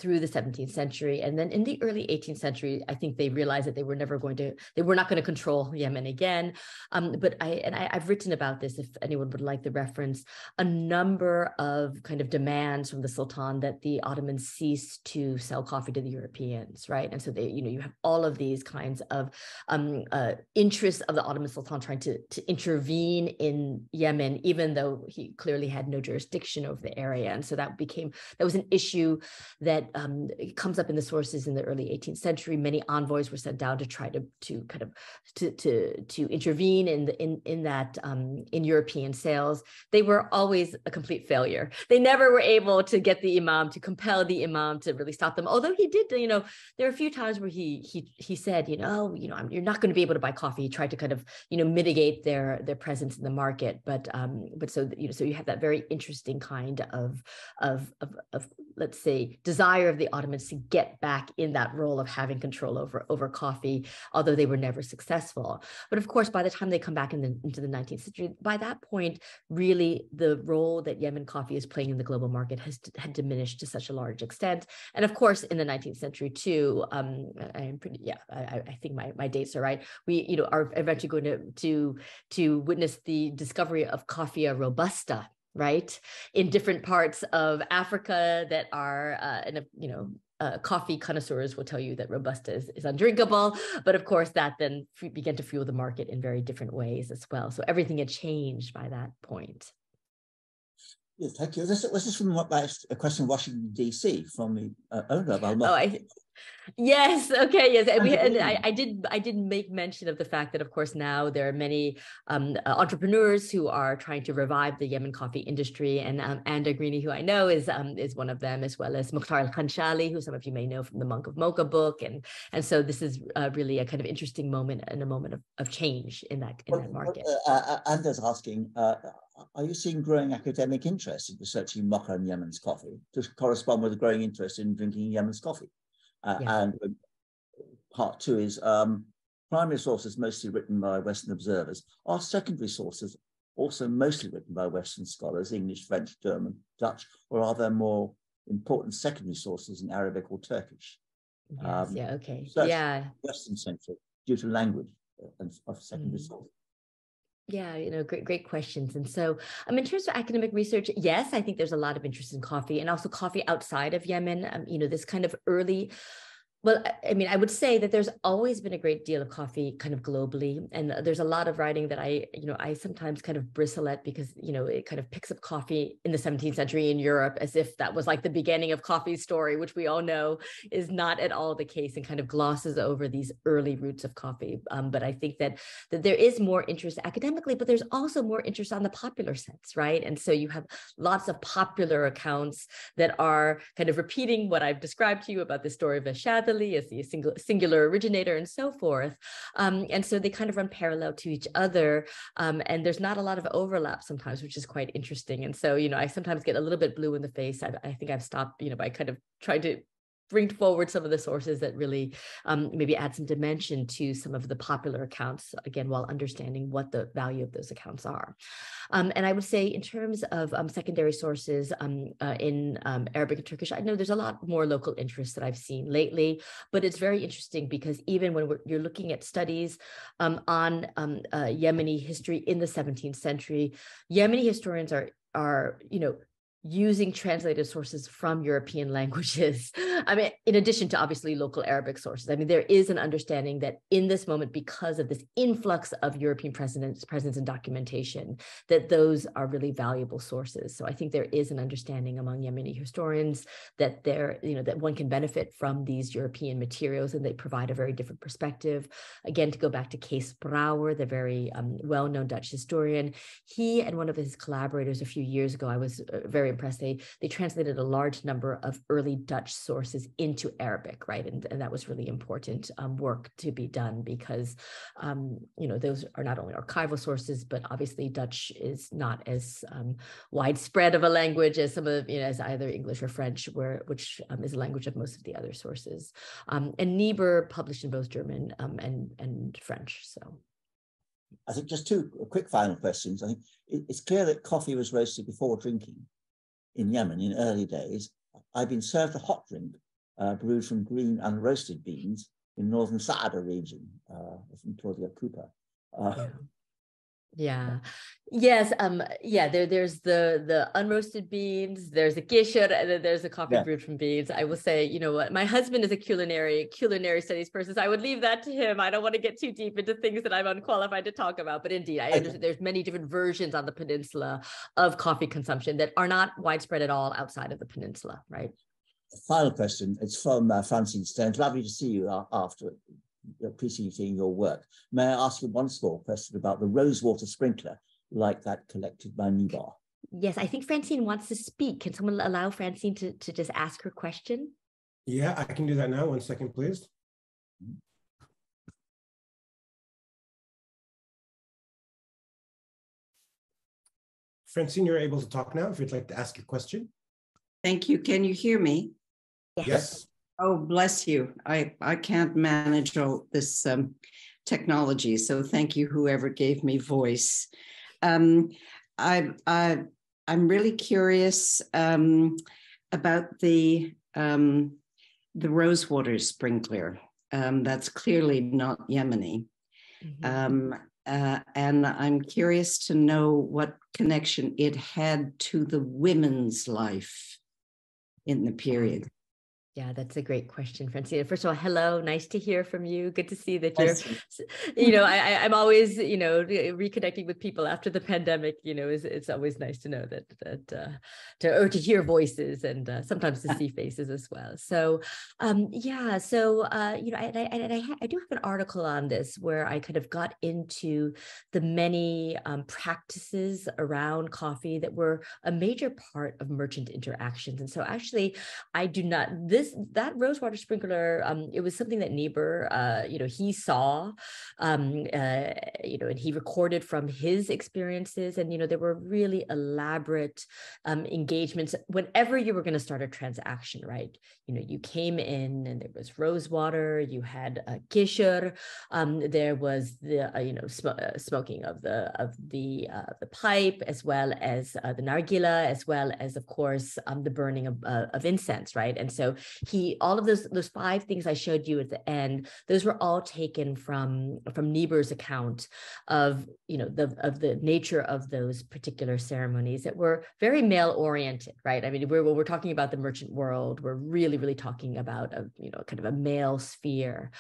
through the seventeenth century. And then in the early eighteenth century, I think they realized that they were never going to, they were not going to control Yemen again. Um, but I, and I, I've written about this, if anyone would like the reference, a number of kind of demands from the Sultan that the Ottomans ceased to sell coffee to the Europeans, right? And so they, you know, you have all of these kinds of um, uh, interests of the Ottoman Sultan trying to, to intervene in Yemen, even though he clearly had no jurisdiction over the area. And so that became, that was an issue that um, comes up in the sources in the early eighteenth century. Many envoys were sent down to try to, to kind of, to, to, to intervene in, the, in, in that, um, in European sales. They were always a complete failure. They never were able to get the imam to compel the imam to really stop them. Although he did, you know, there are a few times where he he he said, you know, you know, I'm, you're not going to be able to buy coffee. He tried to kind of, you know, mitigate their their presence in the market. But um, but so you know, so you have that very interesting kind of of of, of let's say desire of the Ottomans to get back in that role of having control over over coffee, although they were never successful. But of course, by the time they come back in the, into the nineteenth century, by that point, really the role that Yemen coffee is playing in the global market has had diminished to such a large extent. And of course, in the nineteenth century too, um, I'm pretty, yeah, I, I think my, my dates are right. We, you know, are eventually going to, to, to witness the discovery of Coffea robusta, right? In different parts of Africa that are, uh, and, you know, Uh, coffee connoisseurs will tell you that Robusta is, is undrinkable, but of course that then began to fuel the market in very different ways as well. So everything had changed by that point. Yes, thank you. This, this is from my, a question in Washington, D C, from the uh, owner of our oh, I, Yes. Okay. Yes. And we, and I, I did. I did make mention of the fact that, of course, now there are many um, entrepreneurs who are trying to revive the Yemen coffee industry, and um, Anda Grini, who I know is um, is one of them, as well as Mukhtar al-Khanshali, who some of you may know from the Monk of Mocha book, and and so this is uh, really a kind of interesting moment and a moment of, of change in that in well, that market. Uh, uh, Anda's asking. Uh, Are you seeing growing academic interest in researching Mocha and Yemen's coffee to correspond with a growing interest in drinking Yemen's coffee? Uh, yeah. And part two is um, primary sources mostly written by Western observers. Are secondary sources also mostly written by Western scholars, English, French, German, Dutch, or are there more important secondary sources in Arabic or Turkish? Yes, um, yeah, okay. Yeah. Western central due to language and of secondary mm. sources. Yeah, you know, great, great questions. And so um, in terms of academic research, yes, I think there's a lot of interest in coffee and also coffee outside of Yemen. Um, you know, this kind of early, well, I mean, I would say that there's always been a great deal of coffee kind of globally. And there's a lot of writing that I, you know, I sometimes kind of bristle at because, you know, it kind of picks up coffee in the seventeenth century in Europe as if that was like the beginning of coffee's story, which we all know is not at all the case and kind of glosses over these early roots of coffee. Um, but I think that, that there is more interest academically, but there's also more interest on the popular sense, right? And so you have lots of popular accounts that are kind of repeating what I've described to you about the story of Ashad, as the single, singular originator and so forth. Um, and so they kind of run parallel to each other. Um, and there's not a lot of overlap sometimes, which is quite interesting. And so, you know, I sometimes get a little bit blue in the face. I, I think I've stopped, you know, by kind of trying to bring forward some of the sources that really um, maybe add some dimension to some of the popular accounts, again, while understanding what the value of those accounts are. Um, and I would say in terms of um, secondary sources um, uh, in um, Arabic and Turkish, I know there's a lot more local interest that I've seen lately, but it's very interesting because even when we're, you're looking at studies um, on um, uh, Yemeni history in the seventeenth century, Yemeni historians are, are you know, using translated sources from European languages. I mean, in addition to obviously local Arabic sources, I mean, there is an understanding that in this moment, because of this influx of European presence, presence and documentation, that those are really valuable sources. So I think there is an understanding among Yemeni historians that there, you know, that one can benefit from these European materials and they provide a very different perspective. Again, to go back to Kees Brouwer, the very um, well-known Dutch historian, he and one of his collaborators a few years ago, I was uh, very impressed. They, they translated a large number of early Dutch sources into Arabic, right? And, and that was really important um, work to be done because, um, you know, those are not only archival sources, but obviously Dutch is not as um, widespread of a language as some of, you know, as either English or French, where which um, is a language of most of the other sources. Um, and Niebuhr published in both German um, and, and French, so. I think just two quick final questions. I think it's clear that coffee was roasted before drinking in Yemen in early days. I've been served a hot drink uh, brewed from green unroasted beans in northern Sa'ada region, uh, from toward the Kupa. Uh, yeah. Yes. Um. Yeah. There. There's the the unroasted beans. There's the kishar, and then there's the coffee yeah. brewed from beans. I will say, you know what? My husband is a culinary culinary studies person, so I would leave that to him. I don't want to get too deep into things that I'm unqualified to talk about. But indeed, I understand there's many different versions on the peninsula of coffee consumption that are not widespread at all outside of the peninsula. Right. Final question. It's from uh, Francine Stone. Lovely to see you after appreciating your work. May I ask you one small question about the rosewater sprinkler, like that collected by Niebuhr? Yes, I think Francine wants to speak. Can someone allow Francine to, to just ask her question? Yeah, I can do that now. One second, please. Francine, you're able to talk now if you'd like to ask your question. Thank you. Can you hear me? Yes. yes. Oh, bless you. I, I can't manage all this um, technology, so thank you, whoever gave me voice. Um, I, I, I'm really curious um, about the, um, the rosewater sprinkler. Um, that's clearly not Yemeni. Mm-hmm. um, uh, and I'm curious to know what connection it had to the women's life in the period. Yeah, that's a great question, Francine. First of all, hello, nice to hear from you. Good to see that you're, you know, I, I'm always, you know, reconnecting with people after the pandemic, you know, it's, it's always nice to know that, that uh, to, or to hear voices and uh, sometimes to see faces as well. So, um, yeah, so, uh, you know, I, I, I, I do have an article on this where I kind of got into the many um, practices around coffee that were a major part of merchant interactions. And so actually, I do not, this This, that rosewater sprinkler, um, it was something that Niebuhr, uh, you know, he saw, um, uh, you know, and he recorded from his experiences. And, you know, there were really elaborate um, engagements whenever you were going to start a transaction, right? You know, you came in and there was rosewater, you had a kishar, um, there was the, uh, you know, sm uh, smoking of the of the, uh, the pipe, as well as uh, the nargila, as well as, of course, um, the burning of, uh, of incense, right? And so he, all of those, those five things I showed you at the end, those were all taken from, from Niebuhr's account of, you know, the, of the nature of those particular ceremonies that were very male oriented, right? I mean, we're, when we're talking about the merchant world, we're really, really talking about a, you know, kind of a male sphere.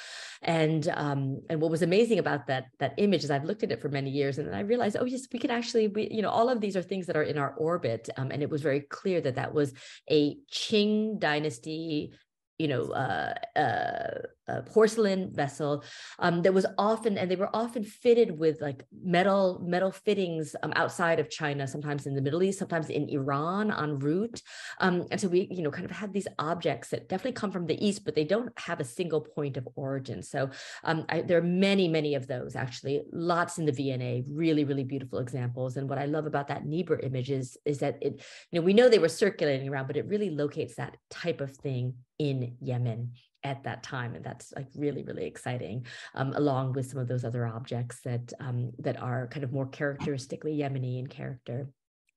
And, um, and what was amazing about that, that image is I've looked at it for many years and then I realized, oh yes, we can actually, we, you know, all of these are things that are in our orbit. Um, and it was very clear that that was a Qing dynasty, you know, uh, uh, a porcelain vessel um, that was often, and they were often fitted with like metal metal fittings um, outside of China, sometimes in the Middle East, sometimes in Iran en route. Um, and so we, you know, kind of had these objects that definitely come from the East, but they don't have a single point of origin. So um, I, there are many, many of those actually, lots in the V N A, really, really beautiful examples. And what I love about that Niebuhr image is, is that it, you know, we know they were circulating around, but it really locates that type of thing in Yemen at that time, and that's like really, really exciting, um, along with some of those other objects that um, that are kind of more characteristically Yemeni in character.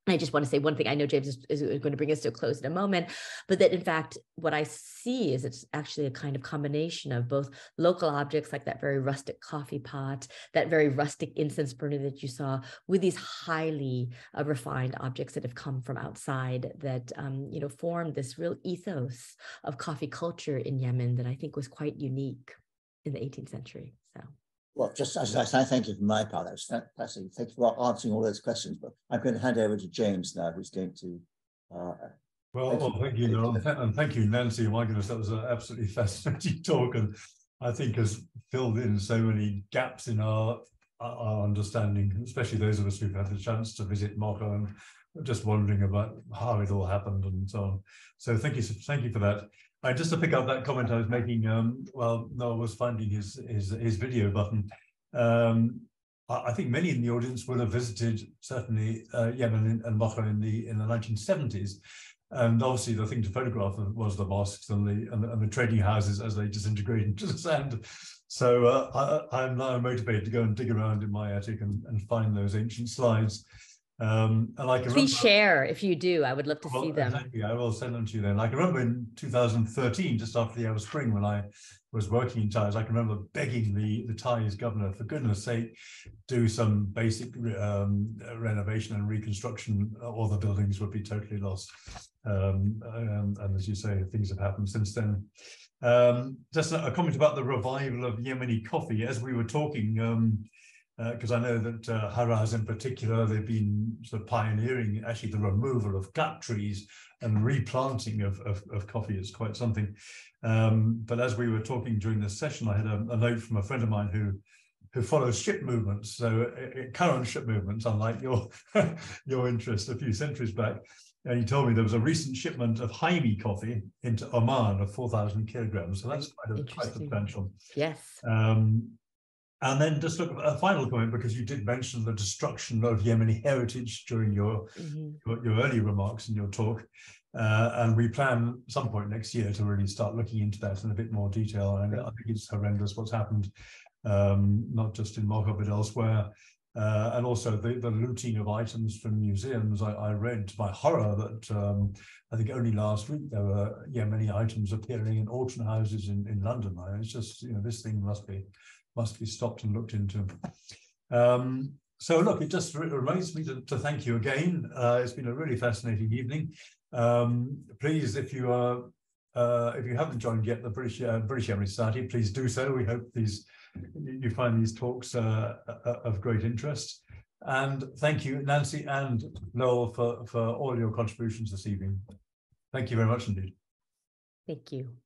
I just want to say one thing. I know James is, is going to bring us to a close in a moment, but that in fact, what I see is it's actually a kind of combination of both local objects like that very rustic coffee pot, that very rustic incense burner that you saw, with these highly uh, refined objects that have come from outside that, um, you know, formed this real ethos of coffee culture in Yemen that I think was quite unique in the eighteenth century. So. Well, just as I say, thank you for my part. That's fascinating. Thank you for answering all those questions. But I'm going to hand over to James now, who's going to. Uh, well, thank, well, you. thank you, Noel, and thank you, Nancy. My goodness, that was an absolutely fascinating talk, and I think has filled in so many gaps in our our understanding, especially those of us who've had the chance to visit Mocha and just wondering about how it all happened and so on. So thank you, thank you for that. Uh, just to pick up that comment I was making, um, well, Noel was finding his, his, his video button. Um, I, I think many in the audience will have visited, certainly, uh, Yemen and Mocha in the, in the nineteen seventies. And obviously the thing to photograph was the mosques and the, and the, and the trading houses as they disintegrated into the sand. So uh, I, I'm now motivated to go and dig around in my attic and, and find those ancient slides. Um, and I can Please remember, share if you do. I would love to well, see them. Exactly, I will send them to you then. I can remember in two thousand thirteen, just after the Arab Spring, when I was working in Taiz, I can remember begging the, the Taiz governor, for goodness sake, do some basic um, renovation and reconstruction, or the buildings would be totally lost. Um, and, and as you say, things have happened since then. Um, just a, a comment about the revival of Yemeni coffee. As we were talking, um, because uh, I know that uh, Haraz in particular, they've been sort of pioneering actually the removal of cut trees and replanting of, of, of coffee. It's quite something. Um, but as we were talking during this session, I had a, a note from a friend of mine who who follows ship movements. So uh, current ship movements, unlike your, your interest a few centuries back. And he told me there was a recent shipment of Haimi coffee into Oman of four thousand kilograms. So that's quite, a, quite substantial. Yes. Um, And then just look at a final comment, because you did mention the destruction of Yemeni heritage during your, mm-hmm. your, your early remarks in your talk. Uh, and we plan some point next year to really start looking into that in a bit more detail. And I think it's horrendous what's happened, um, not just in Mocha, but elsewhere. Uh, and also the, the looting of items from museums. I, I read to my horror that um, I think only last week there were Yemeni items appearing in auction houses in, in London. It's just, you know, this thing must be... must be stopped and looked into. Um, so look, it just reminds me to, to thank you again. Uh, it's been a really fascinating evening. Um, please, if you are, uh, if you haven't joined yet the British uh, British Yemeni Society, please do so. We hope these you find these talks uh, of great interest. And thank you, Nancy and Noel, for, for all your contributions this evening. Thank you very much indeed. Thank you.